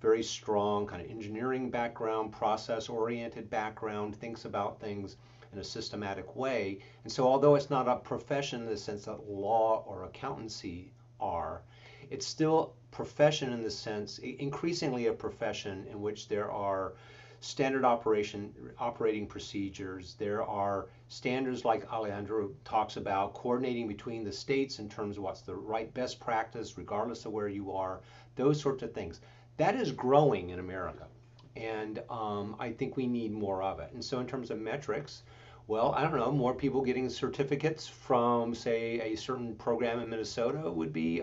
very strong kind of engineering background, process-oriented background, thinks about things in a systematic way. And so although it's not a profession in the sense that law or accountancy are, it's still profession in the sense, increasingly a profession in which there are standard operating procedures. There are standards like Alejandro talks about, coordinating between the states in terms of what's the right best practice, regardless of where you are, those sorts of things. That is growing in America. And I think we need more of it. And so in terms of metrics, well, I don't know, more people getting certificates from, say, a certain program in Minnesota would be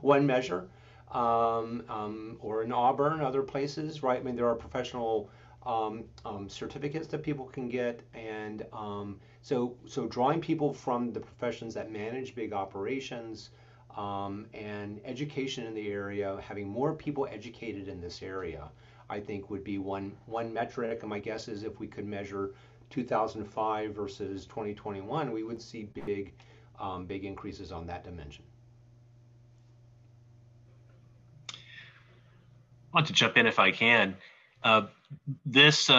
one measure, or in Auburn, other places, right? I mean, there are professional certificates that people can get, and so drawing people from the professions that manage big operations, and education in the area, having more people educated in this area, I think would be one metric. And my guess is if we could measure 2005 versus 2021, we would see big increases on that dimension. I want to jump in if I can. This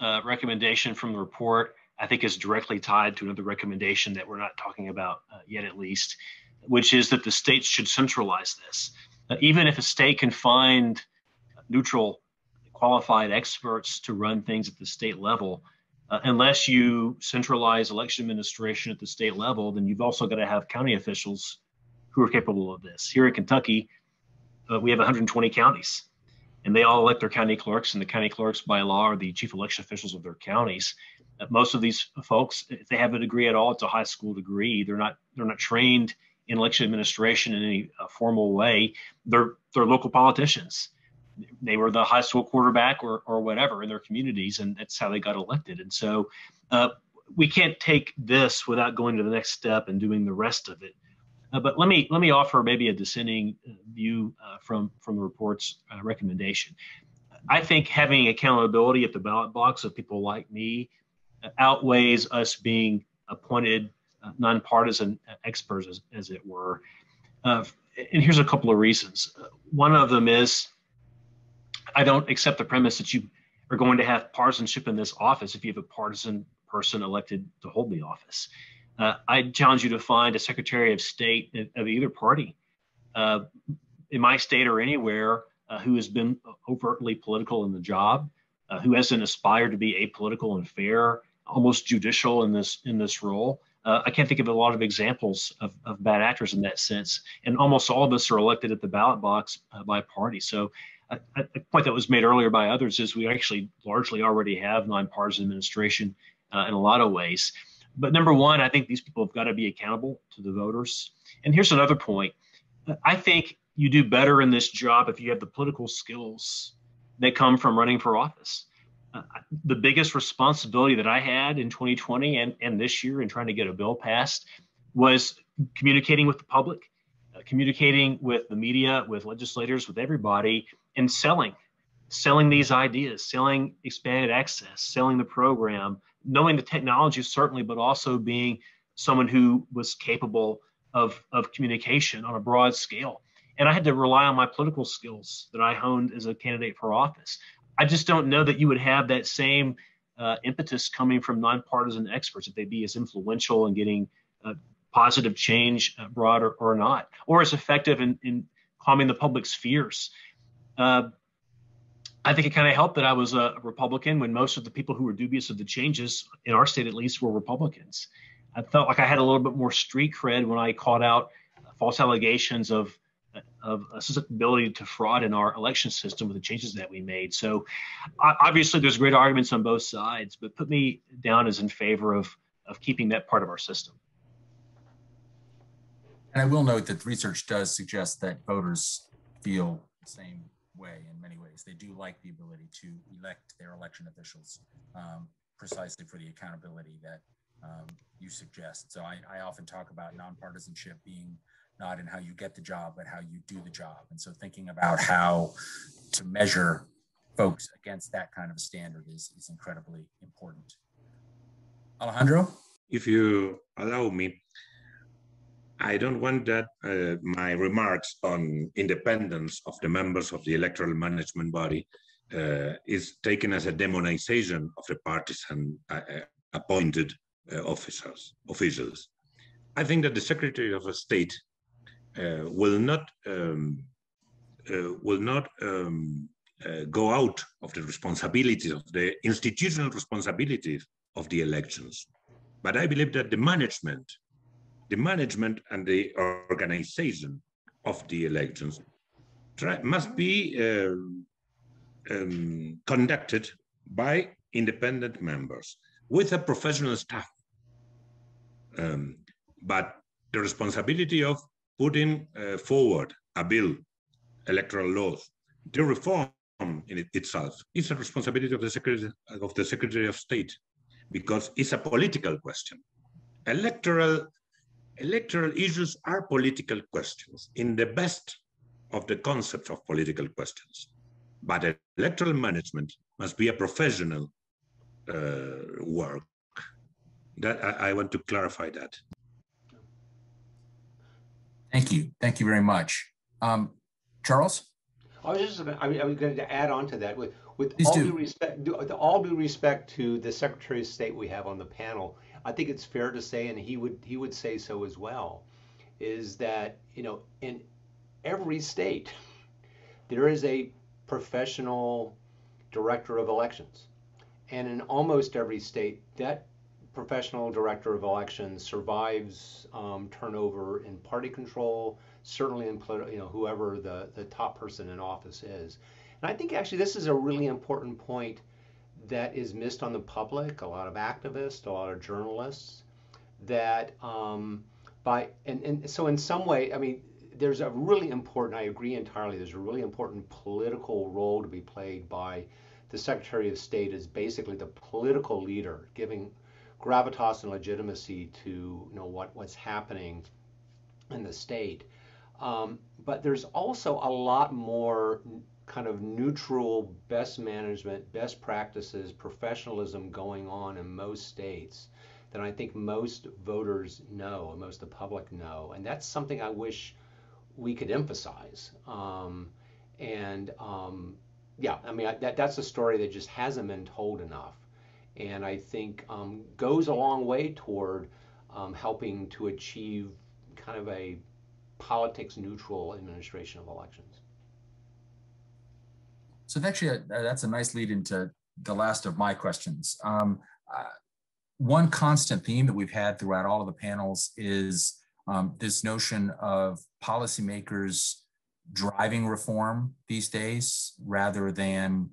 recommendation from the report, I think, is directly tied to another recommendation that we're not talking about yet, at least, which is that the states should centralize this. Even if a state can find neutral, qualified experts to run things at the state level, unless you centralize election administration at the state level, then you've also got to have county officials who are capable of this. Here in Kentucky, we have 120 counties, and they all elect their county clerks, and the county clerks by law are the chief election officials of their counties. Most of these folks, if they have a degree at all, it's a high school degree. They're not trained in election administration in any formal way. They're local politicians. They were the high school quarterback or whatever in their communities, and that's how they got elected. And so we can't take this without going to the next step and doing the rest of it. But let me offer maybe a dissenting view from the report's recommendation. I think having accountability at the ballot box of people like me outweighs us being appointed nonpartisan experts, as it were. And here's a couple of reasons. One of them is, I don't accept the premise that you are going to have partisanship in this office if you have a partisan person elected to hold the office. I challenge you to find a Secretary of State of either party in my state or anywhere who has been overtly political in the job, who hasn't aspired to be apolitical and fair, almost judicial in this role. I can't think of a lot of examples of bad actors in that sense. And almost all of us are elected at the ballot box by party. So a point that was made earlier by others is we actually largely already have nonpartisan administration in a lot of ways. But number one, I think these people have got to be accountable to the voters. And here's another point. I think you do better in this job if you have the political skills that come from running for office. The biggest responsibility that I had in 2020 and this year in trying to get a bill passed was communicating with the public, communicating with the media, with legislators, with everybody, and selling these ideas, selling expanded access, selling the program, knowing the technology certainly, but also being someone who was capable of communication on a broad scale. And I had to rely on my political skills that I honed as a candidate for office. I just don't know that you would have that same impetus coming from nonpartisan experts if they'd be as influential in getting positive change brought or not, or as effective in calming the public's fears. I think it kind of helped that I was a Republican when most of the people who were dubious of the changes, in our state at least, were Republicans. I felt like I had a little bit more street cred when I called out false allegations of susceptibility to fraud in our election system with the changes that we made. So obviously there's great arguments on both sides, but put me down as in favor of keeping that part of our system. And I will note that research does suggest that voters feel the same way in many ways. They do like the ability to elect their election officials precisely for the accountability that you suggest. So I often talk about nonpartisanship being not in how you get the job, but how you do the job. And so thinking about how to measure folks against that kind of a standard is incredibly important. Alejandro? If you allow me, I don't want that my remarks on independence of the members of the electoral management body is taken as a demonization of the partisan appointed officials. I think that the Secretary of State will not go out of the responsibilities of the institutional responsibilities of the elections. But I believe that the management and the organization of the elections must be conducted by independent members with a professional staff. But the responsibility of putting forward a bill, electoral laws, the reform in itself is a responsibility of the Secretary of State, because it's a political question. Electoral issues are political questions in the best of the concepts of political questions. But electoral management must be a professional work. That I want to clarify that. Thank you. Thank you very much. Charles? I was going to add on to that. With all due respect to the Secretary of State we have on the panel, I think it's fair to say, and he would say so as well, is that, you know, in every state, there is a professional director of elections. And in almost every state, that professional director of elections survives turnover in party control, certainly in, you know, whoever the top person in office is. And I think actually this is a really important point that is missed on the public, a lot of activists, a lot of journalists, that so in some way, I mean, there's a really important, I agree entirely, there's a really important political role to be played by the Secretary of State as basically the political leader, giving gravitas and legitimacy to, you know, what's happening in the state. But there's also a lot more kind of neutral best management, best practices, professionalism going on in most states that I think most voters know and most of the public know. And that's something I wish we could emphasize. Yeah, I mean, that's a story that just hasn't been told enough. And I think goes a long way toward helping to achieve kind of a politics neutral administration of elections. So actually, that's a nice lead into the last of my questions. One constant theme that we've had throughout all of the panels is this notion of policymakers driving reform these days rather than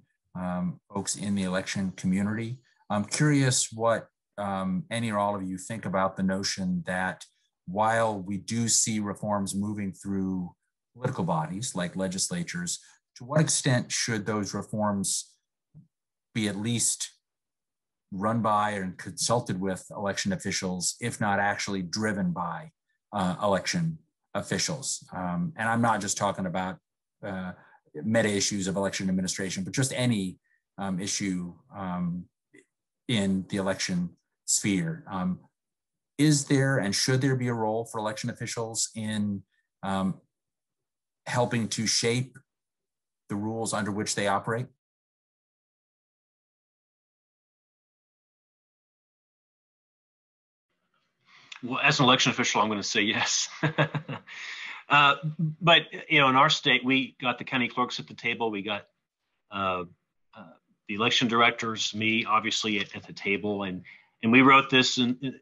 folks in the election community. I'm curious what any or all of you think about the notion that while we do see reforms moving through political bodies like legislatures, to what extent should those reforms be at least run by and consulted with election officials, if not actually driven by election officials? And I'm not just talking about meta issues of election administration, but just any issue in the election sphere. Is there and should there be a role for election officials in helping to shape the rules under which they operate? Well, as an election official, I'm going to say yes. But, you know, in our state, we got the county clerks at the table. We got the election directors, me, obviously, at the table. And we wrote this in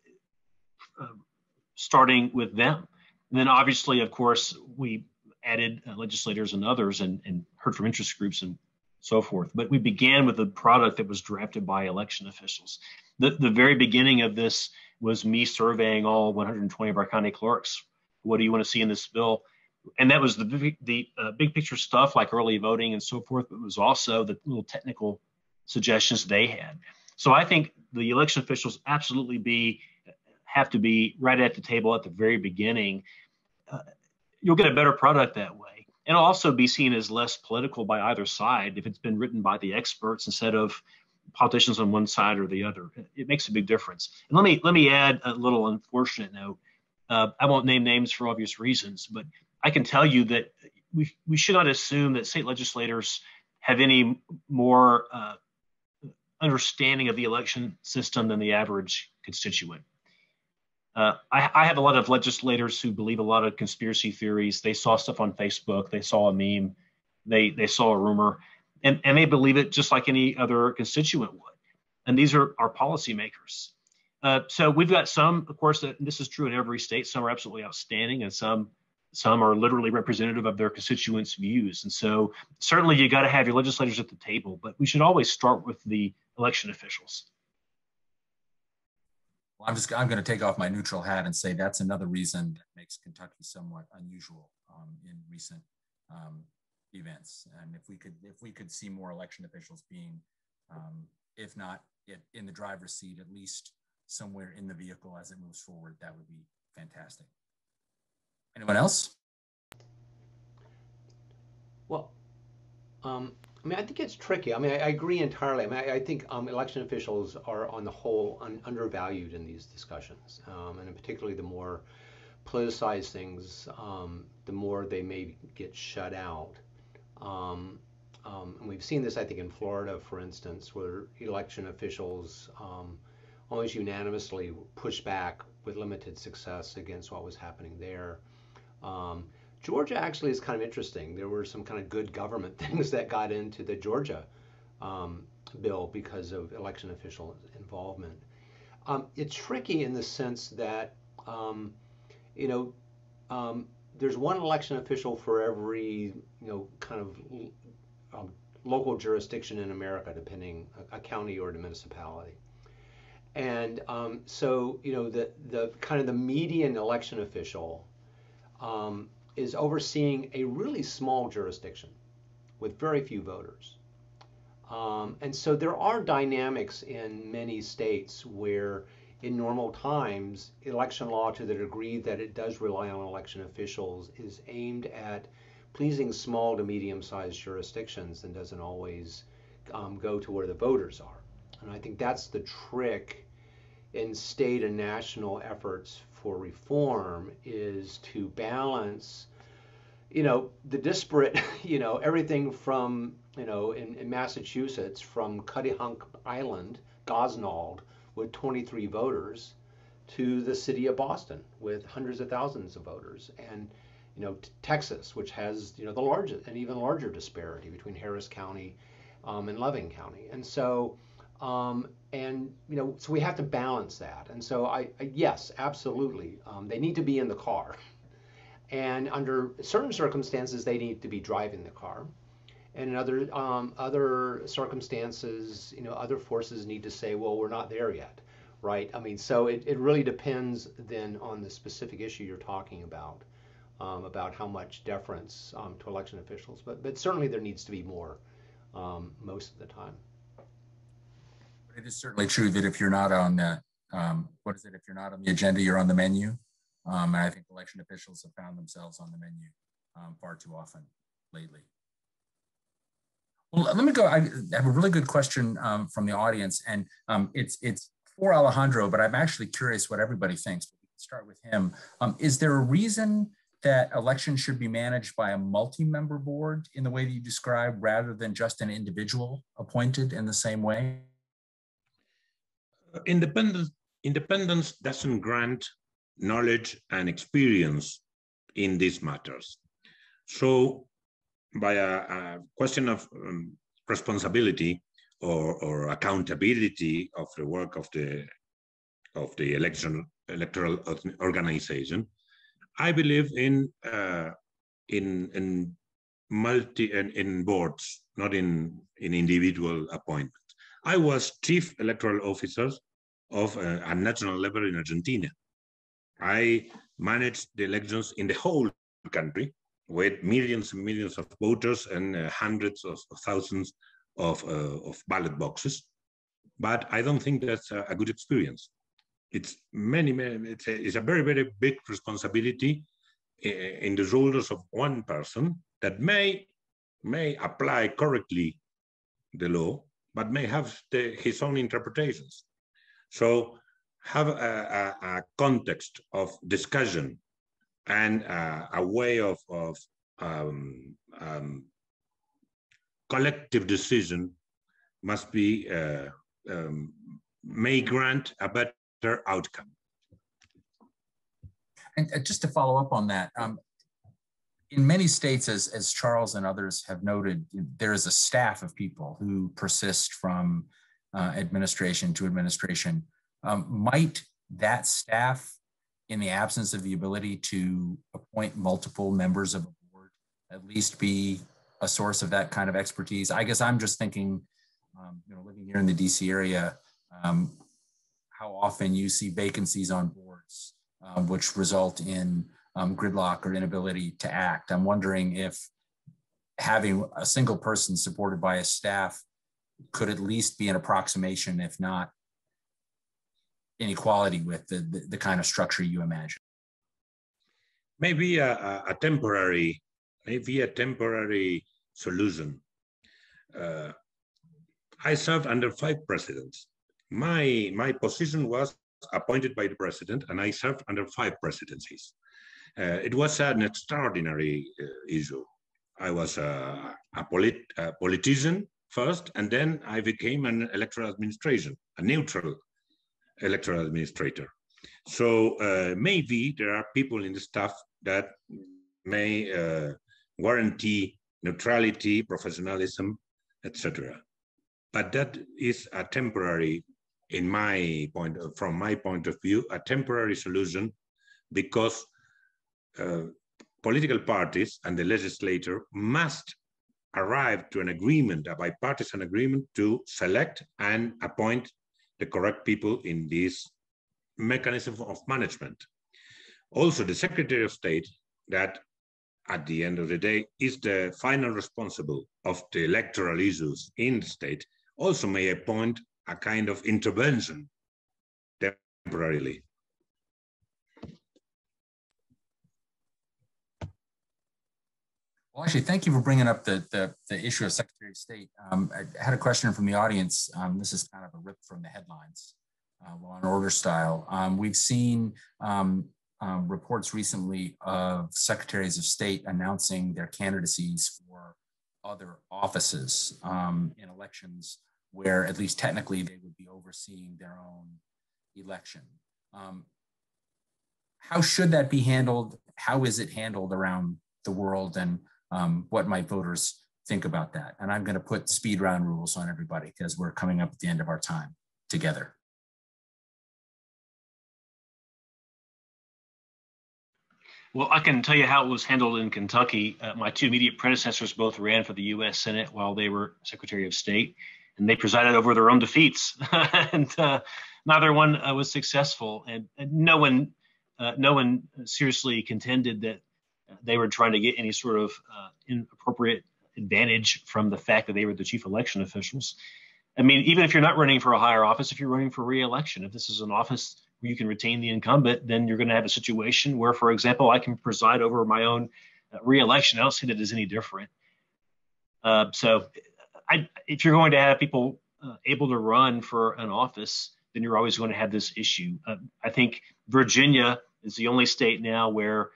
starting with them. And then, obviously, of course, we added legislators and others and heard from interest groups and so forth. But we began with a product that was drafted by election officials. The very beginning of this was me surveying all 120 of our county clerks. What do you want to see in this bill? And that was the big picture stuff like early voting and so forth, but it was also the little technical suggestions they had. So I think the election officials absolutely have to be right at the table at the very beginning. You'll get a better product that way. And it'll also be seen as less political by either side if it's been written by the experts instead of politicians on one side or the other. It makes a big difference. And let me add a little unfortunate note. I won't name names for obvious reasons, but I can tell you that we should not assume that state legislators have any more understanding of the election system than the average constituent. I have a lot of legislators who believe a lot of conspiracy theories. They saw stuff on Facebook. They saw a meme. They saw a rumor. And they believe it just like any other constituent would. And these are our policymakers. So we've got some, of course, and this is true in every state. Some are absolutely outstanding, and some are literally representative of their constituents' views. And so certainly you got to have your legislators at the table, but we should always start with the election officials. Well, I'm going to take off my neutral hat and say that's another reason that makes Kentucky somewhat unusual in recent events. And if we could see more election officials being, if not in the driver's seat, at least somewhere in the vehicle as it moves forward, that would be fantastic. Anyone else? Well, I mean, I think it's tricky. I mean, I agree entirely. I mean, I think election officials are on the whole undervalued in these discussions, and particularly the more politicized things, the more they may get shut out. And we've seen this, I think, in Florida, for instance, where election officials almost unanimously pushed back with limited success against what was happening there. Georgia actually is kind of interesting. There were some kind of good government things that got into the Georgia bill because of election official involvement. It's tricky in the sense that, you know, there's one election official for every, you know, kind of local jurisdiction in America, depending a county or a municipality. And so, you know, the kind of the median election official is overseeing a really small jurisdiction with very few voters. And so there are dynamics in many states where in normal times, election law, to the degree that it does rely on election officials, is aimed at pleasing small to medium-sized jurisdictions and doesn't always go to where the voters are. And I think that's the trick in state and national efforts for reform, is to balance, you know, the disparate, you know, everything from, you know, in Massachusetts, from Cuttyhunk Island, Gosnold, with 23 voters, to the city of Boston with hundreds of thousands of voters, and, you know, Texas, which has, you know, the largest and even larger disparity between Harris County and Loving County. And so and, you know, so we have to balance that. And so yes, absolutely. They need to be in the car, and under certain circumstances, they need to be driving the car. And in other circumstances, you know, other forces need to say, well, we're not there yet. Right. I mean, so it really depends then on the specific issue you're talking about. about how much deference to election officials, but certainly there needs to be more most of the time. It is certainly true that if you're not on the if you're not on the agenda, you're on the menu. And I think election officials have found themselves on the menu far too often lately. Well, let me go. I have a really good question from the audience, and it's for Alejandro, but I'm actually curious what everybody thinks. We can start with him. Is there a reason that elections should be managed by a multi-member board in the way that you described, rather than just an individual appointed in the same way? Independence doesn't grant knowledge and experience in these matters. So by a question of responsibility or accountability of the work of the electoral organization, I believe in boards, not in individual appointments. I was chief electoral officer of a national level in Argentina. I managed the elections in the whole country with millions and millions of voters and hundreds of thousands of ballot boxes. But I don't think that's a good experience. It's a very, very big responsibility in the shoulders of one person that may apply correctly the law, but may have his own interpretations. So have a context of discussion and a way of collective decision must be, may grant a better outcome. And just to follow up on that, in many states, as Charles and others have noted, there is a staff of people who persist from administration to administration. Might that staff, in the absence of the ability to appoint multiple members of a board, at least be a source of that kind of expertise? I guess I'm just thinking, living here in the DC area, how often you see vacancies on boards, which result in gridlock or inability to act. I'm wondering if having a single person supported by a staff could at least be an approximation, if not inequality with the kind of structure you imagine. Maybe a temporary solution. I served under 5 presidents. My position was appointed by the president, and I served under 5 presidencies. It was an extraordinary issue. I was a politician first, and then I became an electoral administration, a neutral electoral administrator. So maybe there are people in the staff that may guarantee neutrality, professionalism, etc. But that is a temporary, from my point of view, a temporary solution, because political parties and the legislature must arrive to an agreement, a bipartisan agreement, to select and appoint the correct people in this mechanism of management. Also, the Secretary of State, that at the end of the day is the final responsible of the electoral issues in the state, also may appoint a kind of intervention temporarily. Well, actually, thank you for bringing up the issue of Secretary of State. I had a question from the audience. This is kind of a rip from the headlines, Law and Order style. We've seen reports recently of Secretaries of State announcing their candidacies for other offices in elections where, at least technically, they would be overseeing their own election. How should that be handled? How is it handled around the world? And what might voters think about that? And I'm going to put speed round rules on everybody because we're coming up at the end of our time together. Well, I can tell you how it was handled in Kentucky. My 2 immediate predecessors both ran for the U.S. Senate while they were Secretary of State, and they presided over their own defeats. And neither one was successful, and no one seriously contended that they were trying to get any sort of inappropriate advantage from the fact that they were the chief election officials. I mean, even if you're not running for a higher office, if you're running for re-election, if this is an office where you can retain the incumbent, then you're going to have a situation where, for example, I can preside over my own re-election. I don't see that as any different. So if you're going to have people able to run for an office, then you're always going to have this issue. I think Virginia is the only state now where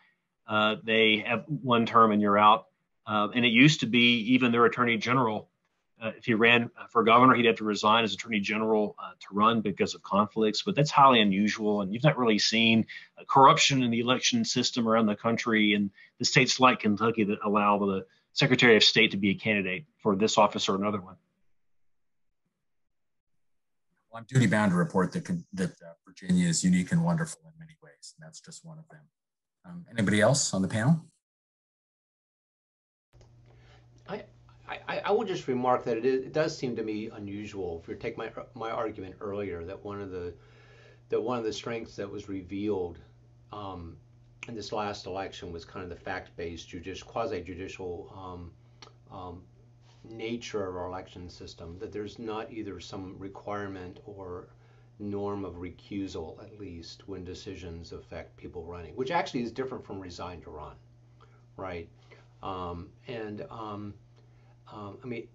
they have one term and you're out. And it used to be even their attorney general, if he ran for governor, he'd have to resign as attorney general to run because of conflicts. But that's highly unusual. And you've not really seen corruption in the election system around the country and the states like Kentucky that allow the Secretary of State to be a candidate for this office or another one. Well, I'm duty bound to report that Virginia is unique and wonderful in many ways. And that's just one of them. Anybody else on the panel? I would just remark that it does seem to me unusual. If you take my argument earlier, that one of the strengths that was revealed in this last election was kind of the fact-based, quasi-judicial nature of our election system. That there's not either some requirement or norm of recusal, at least when decisions affect people running, which actually is different from resign to run, right? I mean,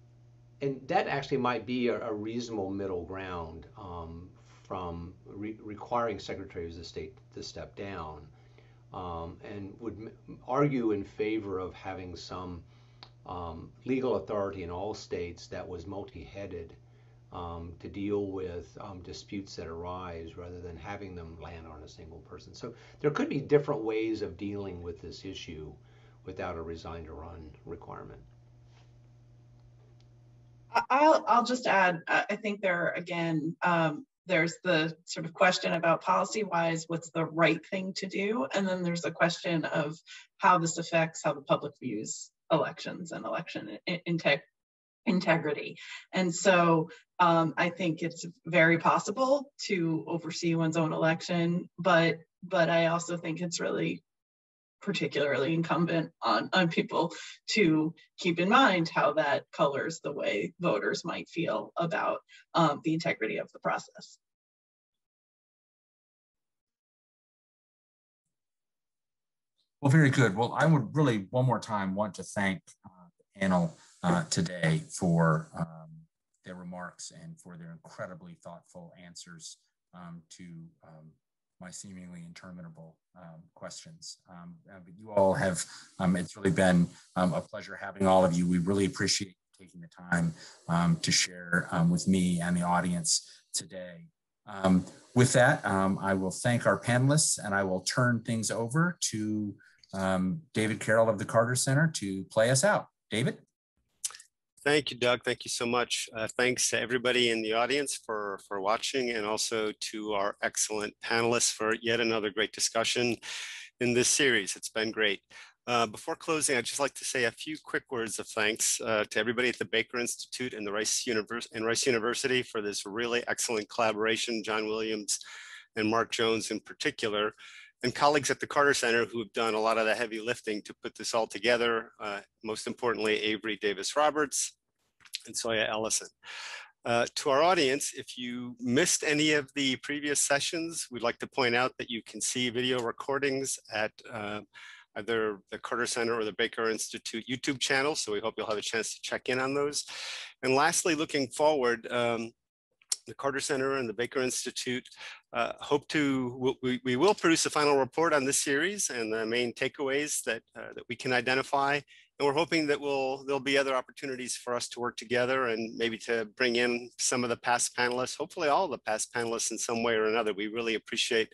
and that actually might be a reasonable middle ground from requiring secretaries of state to step down, and would argue in favor of having some legal authority in all states that was multi-headed to deal with disputes that arise rather than having them land on a single person. So there could be different ways of dealing with this issue without a resign to run requirement. I'll just add, I think there, again, there's the sort of question about policy-wise, what's the right thing to do? And then there's the question of how this affects how the public views elections and election integrity. And so I think it's very possible to oversee one's own election, but I also think it's really particularly incumbent on people to keep in mind how that colors the way voters might feel about the integrity of the process. Well, very good. Well, I would really one more time want to thank the panel today for their remarks and for their incredibly thoughtful answers to my seemingly interminable questions. But you all have, it's really been a pleasure having all of you. We really appreciate taking the time to share with me and the audience today. With that, I will thank our panelists and I will turn things over to David Carroll of the Carter Center to play us out. David? Thank you, Doug. Thank you so much. Thanks to everybody in the audience for watching, and also to our excellent panelists for yet another great discussion in this series. It's been great. Before closing, I'd just like to say a few quick words of thanks to everybody at the Baker Institute and Rice University for this really excellent collaboration, John Williams and Mark Jones in particular, and colleagues at the Carter Center who have done a lot of the heavy lifting to put this all together, most importantly, Avery Davis-Roberts and Soya Ellison. To our audience, if you missed any of the previous sessions, we'd like to point out that you can see video recordings at either the Carter Center or the Baker Institute YouTube channel, so we hope you'll have a chance to check in on those. And lastly, looking forward, the Carter Center and the Baker Institute hope to, we will produce a final report on this series and the main takeaways that we can identify. And we're hoping that there'll be other opportunities for us to work together and maybe to bring in some of the past panelists, hopefully all the past panelists in some way or another. We really appreciate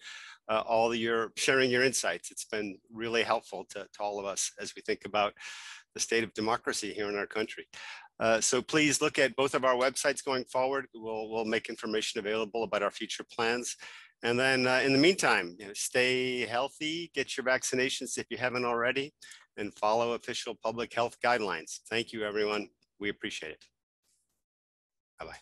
all your sharing your insights. It's been really helpful to all of us as we think about the state of democracy here in our country. So please look at both of our websites going forward. We'll make information available about our future plans. And then in the meantime, stay healthy, get your vaccinations if you haven't already, and follow official public health guidelines. Thank you, everyone. We appreciate it. Bye-bye.